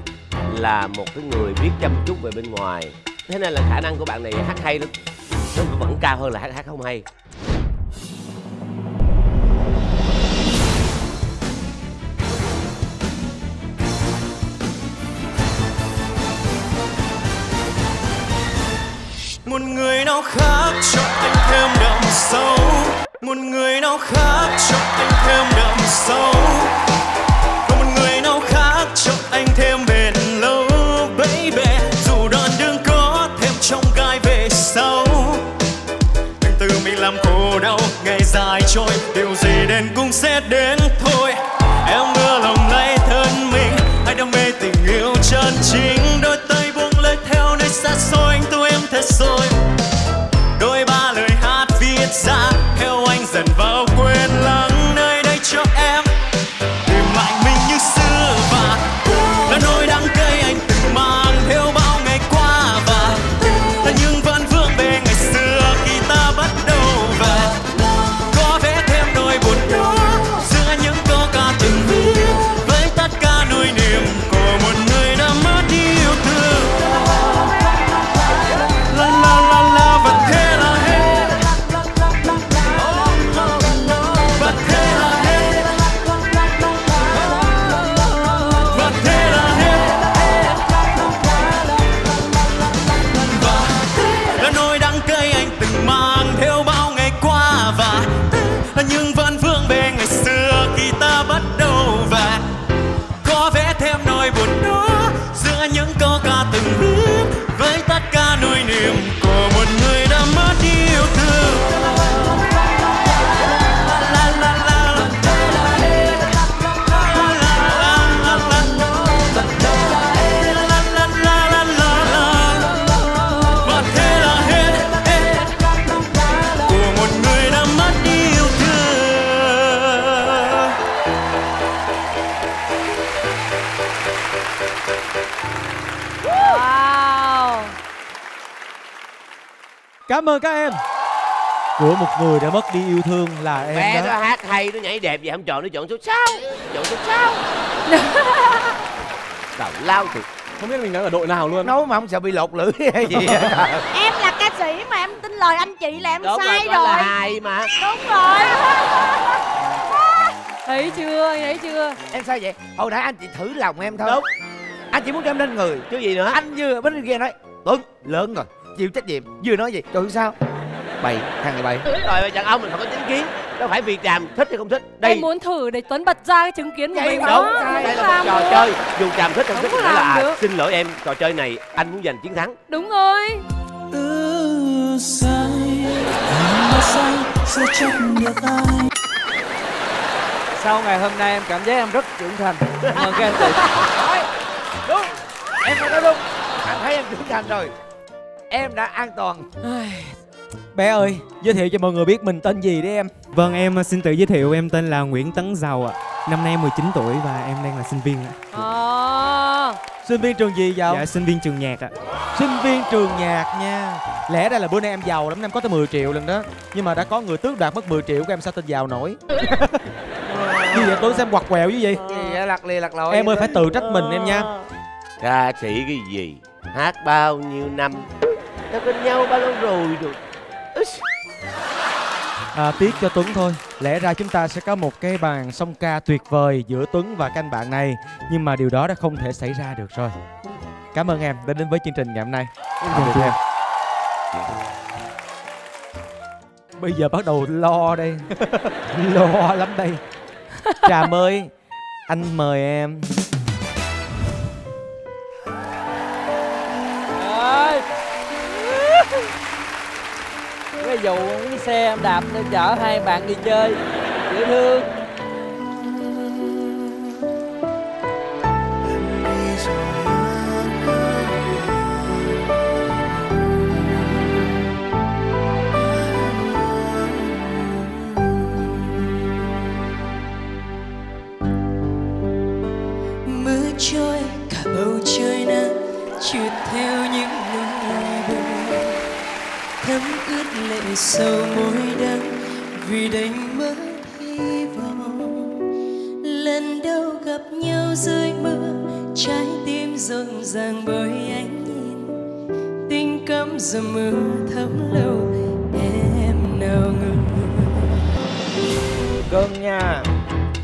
là một cái người biết chăm chút về bên ngoài. Thế nên là khả năng của bạn này hát hay nó vẫn cao hơn là hát không hay. Một người nào khác cho anh thêm đậm sâu. Một người nào khác cho anh thêm đậm sâu. Còn một người nào khác cho anh thêm bền lâu. Baby, dù đoạn đường có thêm trong gai về sau. Từng từ mình làm khổ đau, ngày dài trôi, điều gì đến cũng sẽ đến thôi. Em đưa lòng lấy thân mình, hãy đam mê tình yêu chân chính. Đôi tay buông lời theo nơi xa xôi, anh tôi em thật rồi. Đôi ba lời hát viết ra theo anh dần vào quên lãng nơi đây cho em. Tìm lại mình như xưa và là nỗi đắng cay anh từng mang theo bao ngày qua. Và là những vẫn vương về ngày xưa khi ta bắt đầu. Và có vẽ thêm nỗi buồn đó giữa những câu ca tình viết với tất cả nỗi niềm của một người đã mất yêu thương. Cảm ơn các em. Của một người đã mất đi yêu thương là em. Mẹ nó hát hay, nó nhảy đẹp vậy không chọn, nó chọn số 6. Chọn số 6. Tào lao thiệt. Không biết mình đang ở đội nào luôn. Nấu mà không sợ bị lột lưỡi hay gì. Em là ca sĩ mà em tin lời anh chị là em đúng sai rồi. Đó là hài mà. Đúng rồi. Thấy chưa, thấy chưa. Em sai vậy? Hồi nãy anh chị thử lòng em thôi. Đúng. anh chỉ muốn đem lên người chứ gì nữa. Anh vừa bên kia nói Tuấn lớn rồi chịu trách nhiệm, vừa nói gì trời sao bày thằng này bày. Rồi đàn ông mình phải có chính kiến, đâu phải vì Tràm thích hay không thích. Đây em muốn thử để Tuấn bật ra cái chứng kiến của mình. Đúng, đây là một trò chơi dù Tràm thích không thích nghĩa là xin lỗi em, trò chơi này anh muốn giành chiến thắng. Đúng rồi. Sau ngày hôm nay em cảm giác em rất trưởng thành. Mừng các em tự đúng, em phải nói đúng. Anh thấy em trưởng thành rồi, em đã an toàn. Bé ơi, giới thiệu cho mọi người biết mình tên gì đi em. Vâng, em xin tự giới thiệu, em tên là Nguyễn Tấn Giàu ạ. Năm nay em 19 tuổi và em đang là sinh viên ạ. Sinh viên trường gì Giàu? Dạ, sinh viên trường nhạc ạ. Sinh viên trường nhạc nha. Lẽ ra là bữa nay em giàu lắm, em có tới 10 triệu lần đó. Nhưng mà đã có người tước đoạt mất 10 triệu của em, sao tên Giàu nổi. Như vậy tôi xem quặt quẹo chứ gì. Lặt lì lặt lội. Em ơi, phải tự trách mình em nha. Ca sĩ cái gì, hát bao nhiêu năm, đã bên nhau bao lâu rồi được. Tiếc cho Tuấn thôi. Lẽ ra chúng ta sẽ có một cái bàn song ca tuyệt vời giữa Tuấn và các anh bạn này, nhưng mà điều đó đã không thể xảy ra được rồi. Cảm ơn em đã đến với chương trình ngày hôm nay. Được em. Bây giờ bắt đầu lo đây. Lo lắm đây. Tràm ơi, anh mời em. Cái dù cái xe em đạp để chở hai bạn đi chơi dễ thương. Mưa trôi cả bầu trời nắng trượt theo những nụ buồn thấm ướt lệ sầu môi đắng vì đánh mất hy vọng. Lần đầu gặp nhau dưới mưa, trái tim rộn ràng bởi ánh nhìn tình cảm giờ mưa thấm lâu em nào ngờ. Cơn nha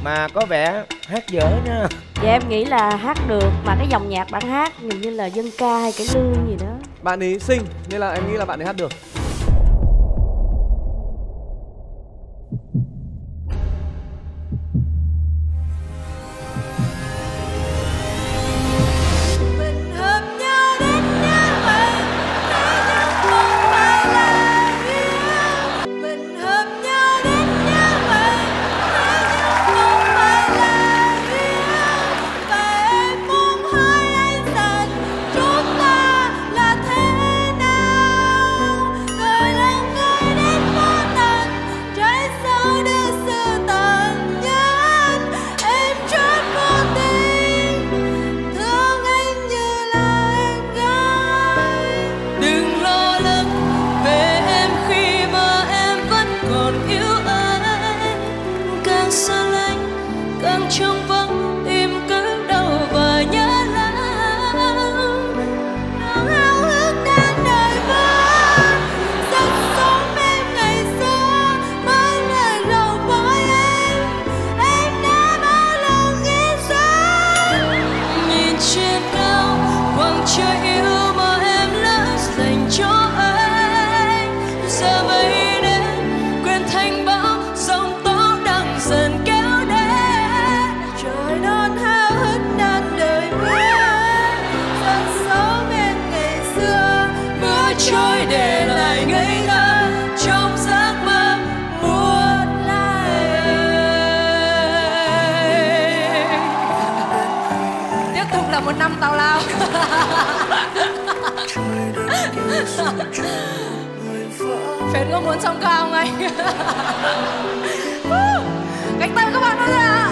mà có vẻ hát dở nha. Dạ em nghĩ là hát được, mà cái dòng nhạc bạn hát dường như là dân ca hay cải lương gì đó. Bạn ấy xinh nên là em nghĩ là bạn ấy hát được. Phến có muốn song ca không anh? Cánh tay các bạn ơi ạ.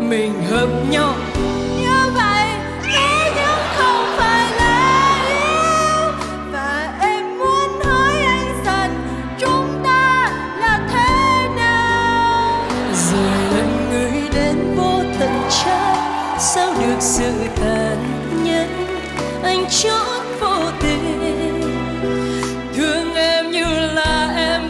Mình hợp nhau như vậy thế nhưng không phải là yêu, và em muốn hỏi anh rằng chúng ta là thế nào? Rồi lần người đến vô tận trái sao được sự tàn nhẫn anh chót vô tình thương em như là em.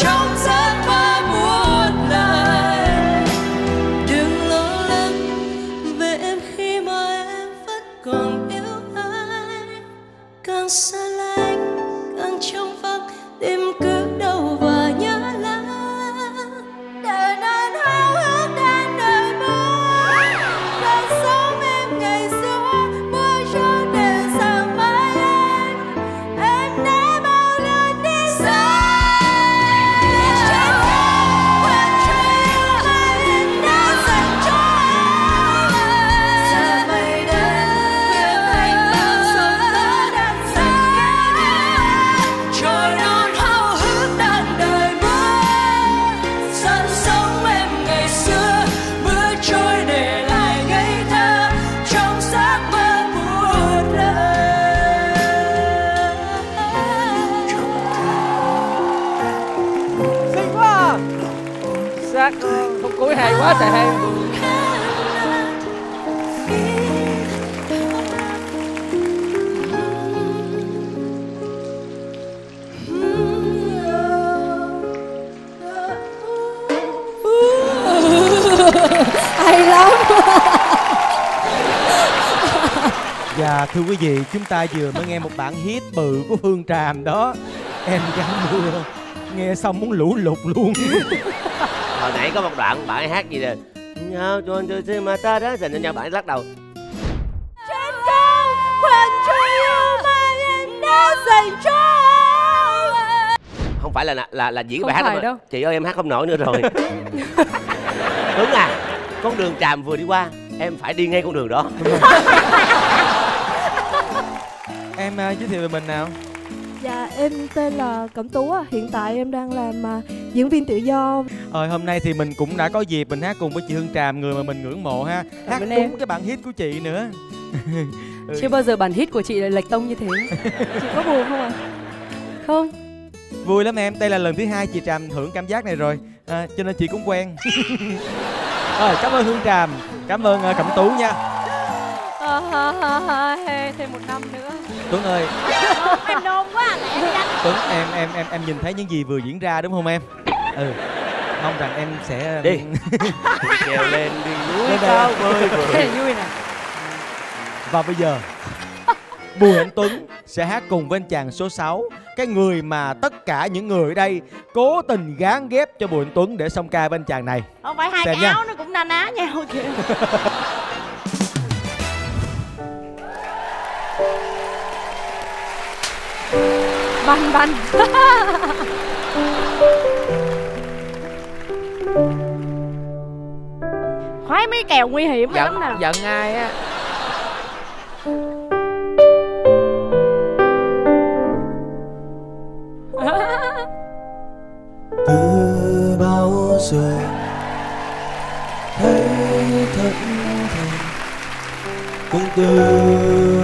trong giấc mơ buốt lại. Đừng lo lắng về em khi mà em vẫn còn yêu ai. Càng xa lánh, càng trong vắng, tim cứ đau và nhớ lắm. Đời nên háo hức đến đời mới. Càng sống em ngày xưa, mưa rơi đều sang mãi anh. Em đã bao lần đi xa. Trên đường quên trôi ai em đã dành cho em. Giờ mây đến, quên anh bao giờ ta đang dành kẻ đến. Trời non háo hức đến đời mới. Dần sống em ngày xưa, mưa trôi để lại ngây thơ trong giấc mơ buốt đời. Xinh quá. Xác khúc cuối hay quá trời hay. Hay lắm. Và thưa quý vị, chúng ta vừa mới nghe một bản hit bự của Hương Tràm đó, Em Gái Mưa. Nghe xong muốn lũ lụt luôn. Hồi nãy có một đoạn bạn ấy hát gì nè, nhau cho anh chơi mà ta đã dành cho nhau, bạn ấy lắc đầu. Trên cao quên trôi mà em đã dành cho em. Không phải là diễn bài hát đâu đâu. Chị ơi em hát không nổi nữa rồi. Đúng à, con đường Tràm vừa đi qua, em phải đi ngay con đường đó. Em giới thiệu về mình nào. Dạ, em tên là Cẩm Tú, hiện tại em đang làm diễn viên tự do. Hôm nay thì mình cũng đã có dịp mình hát cùng với chị Hương Tràm, người mà mình ngưỡng mộ ha. Hát đúng em. Cái bản hit của chị nữa. Chưa bao giờ bản hit của chị lại lệch tông như thế. Chị có buồn không ạ? Không. Vui lắm em, đây là lần thứ hai chị Tràm hưởng cảm giác này rồi, cho nên chị cũng quen. Cảm ơn Hương Tràm, cảm ơn Cẩm Tú nha. Thêm một năm nữa Tuấn ơi. Em nôn quá. Tuấn, em nhìn thấy những gì vừa diễn ra đúng không em? Ừ. Mong rằng em sẽ đi trèo lên đi núi cao vời vợi vui nè. Và bây giờ Bùi Anh Tuấn sẽ hát cùng với anh chàng số 6, cái người mà tất cả những người ở đây cố tình gán ghép cho Bùi Anh Tuấn để song ca bên chàng này. Không phải hai cái áo nó cũng na ná nhau kìa. Banh banh. Khoái mấy kèo nguy hiểm lắm nè. Giận ai á. Từ bao giờ thấy thật thầm, cũng từ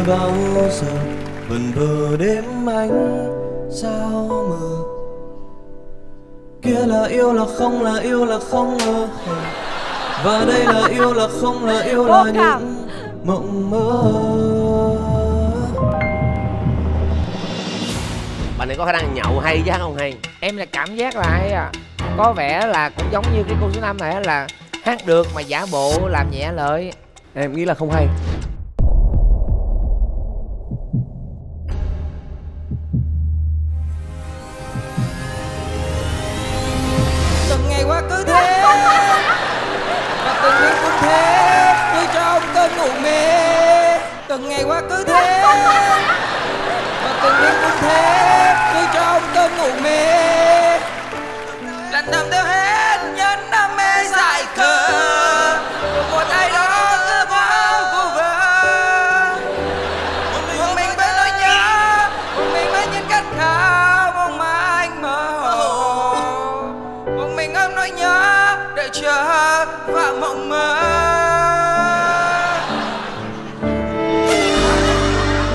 bao giờ vần vờ đêm anh sao mơ. Kia là yêu là không, là yêu là không mơ. Và đây là yêu là không, là yêu là những mộng mơ. Bạn này có khả năng nhậu hay chứ không hay? Em là cảm giác là hay à. Có vẻ là cũng giống như cái cô số 5 này là hát được mà giả bộ làm nhẹ lời. Em nghĩ là không hay. Từng ngày qua cứ thế và từng ngày cũng thế, tôi cho ông cơn ngủ mê. Từng ngày qua cứ thế và từng ngày cũng thế, tôi cho ông cơn ngủ mê. Lần năm theo hết nhân đam mê dại khờ, một tay đó cứ vô vơ. Một mình bên nỗi nhớ, một mình bên những khát khao mong mà anh mơ hồ. Một mình ôm nỗi nhớ đợi chờ và mộng mơ.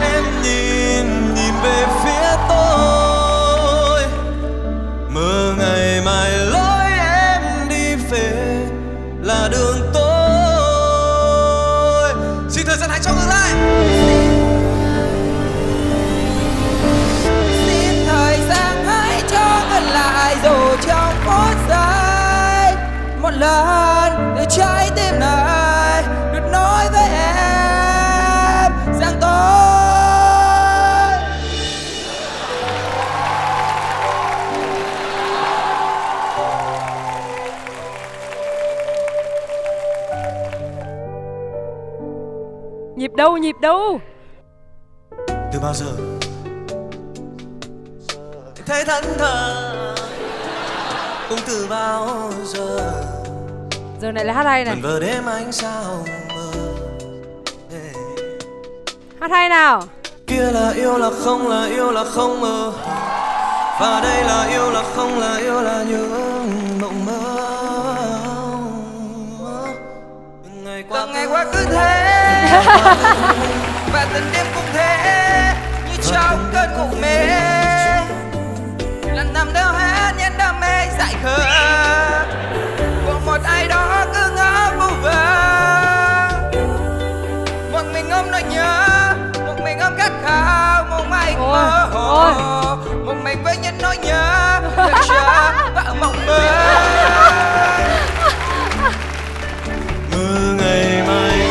Em nhìn nhìn về phía tôi. Xin thời gian hãy cho gần lại rồi cho lần từ trái tim này được nói với em rằng tôi. Nhịp đâu, nhịp đâu? Từ bao giờ thấy thẫn thờ? Cũng từ bao giờ. Giờ này là hát hay này. Vẫn vờ đêm ánh sao mơ. Hát hay nào. Kia là yêu là không, là yêu là không mơ. Và đây là yêu là không, là yêu là những mộng mơ. Từng ngày qua cứ thế. Và từng đêm cũng thế. Như trong cơn cục mê. Lần nằm đâu hết những đam mê dại khờ. Của một ai đó cứ ngỡ vô vơ. Một mình ông nỗi nhớ. Một mình ông khát khao. Một mình mơ hồ. Một mình với những nỗi nhớ. Được chờ và mộng mơ. Mưa ngày mai.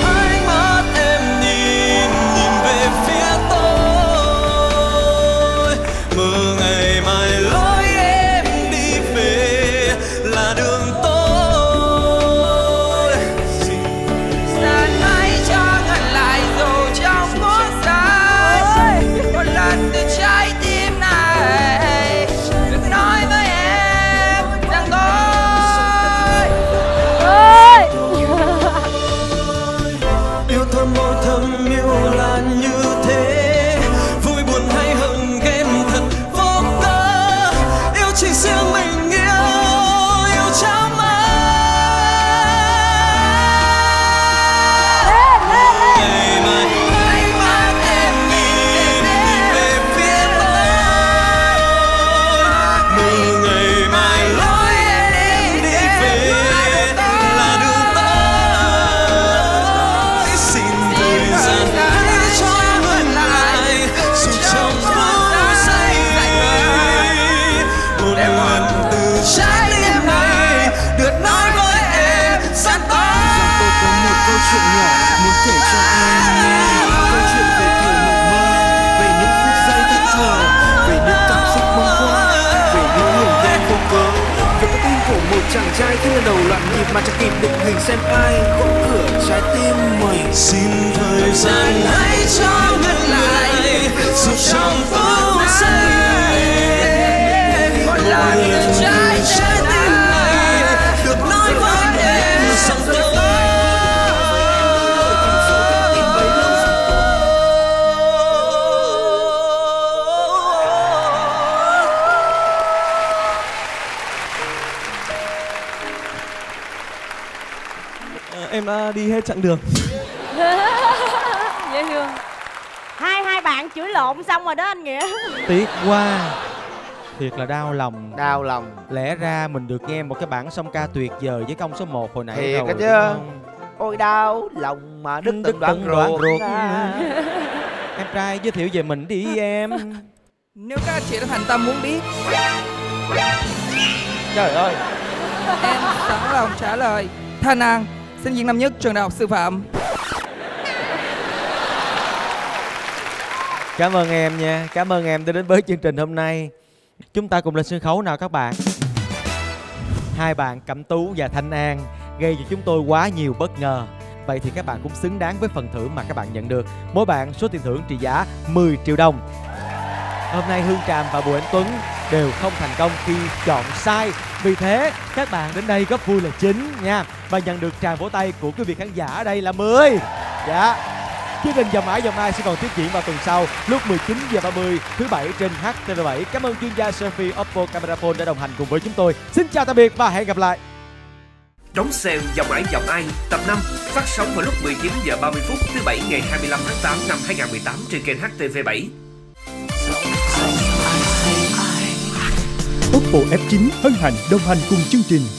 Chàng trai cứ lần đầu loạn nhịp mà chẳng kịp định hình xem ai gõ cửa trái tim mình. Xin thời gian hãy cho ngừng lại dù trong phố say. Gọi là người trai trái tim này được nói với em rằng tôi. Em đã đi hết chặng đường. Dễ thương. Hai bạn chửi lộn xong rồi đó anh Nghĩa. Tiếc quá. Thiệt là đau lòng. Đau lòng. Lẽ ra mình được nghe một cái bản song ca tuyệt vời với công số 1 hồi nãy. Thiệt rồi, chứ. Ôi đau lòng mà đứt từng đoạn ruột. Em trai giới thiệu về mình đi em. Nếu các anh chị đã thành tâm muốn biết. Trời ơi. Em sẵn lòng trả lời. Thanh An, sinh viên năm nhất trường đại học sư phạm. Cảm ơn em nha, cảm ơn em đã đến với chương trình hôm nay. Chúng ta cùng lên sân khấu nào các bạn. Hai bạn Cẩm Tú và Thanh An gây cho chúng tôi quá nhiều bất ngờ. Vậy thì các bạn cũng xứng đáng với phần thưởng mà các bạn nhận được. Mỗi bạn số tiền thưởng trị giá 10 triệu đồng. Hôm nay Hương Tràm và Bùi Anh Tuấn đều không thành công khi chọn sai. Vì thế các bạn đến đây góp vui là chính nha. Và nhận được tràng vỗ tay của quý vị khán giả ở đây là 10. Dạ. Chương trình Giọng Ải Giọng Ai sẽ còn tiếp diễn vào tuần sau lúc 19h30 thứ Bảy trên HTV7. Cảm ơn chuyên gia Sophie Oppo Camera Phone đã đồng hành cùng với chúng tôi. Xin chào tạm biệt và hẹn gặp lại. Đón xem Giọng Ải Giọng Ai tập 5 phát sóng vào lúc 19h30 phút thứ Bảy ngày 25 tháng 8 năm 2018 trên kênh HTV7. Oppo F9 hân hạnh đồng hành cùng chương trình.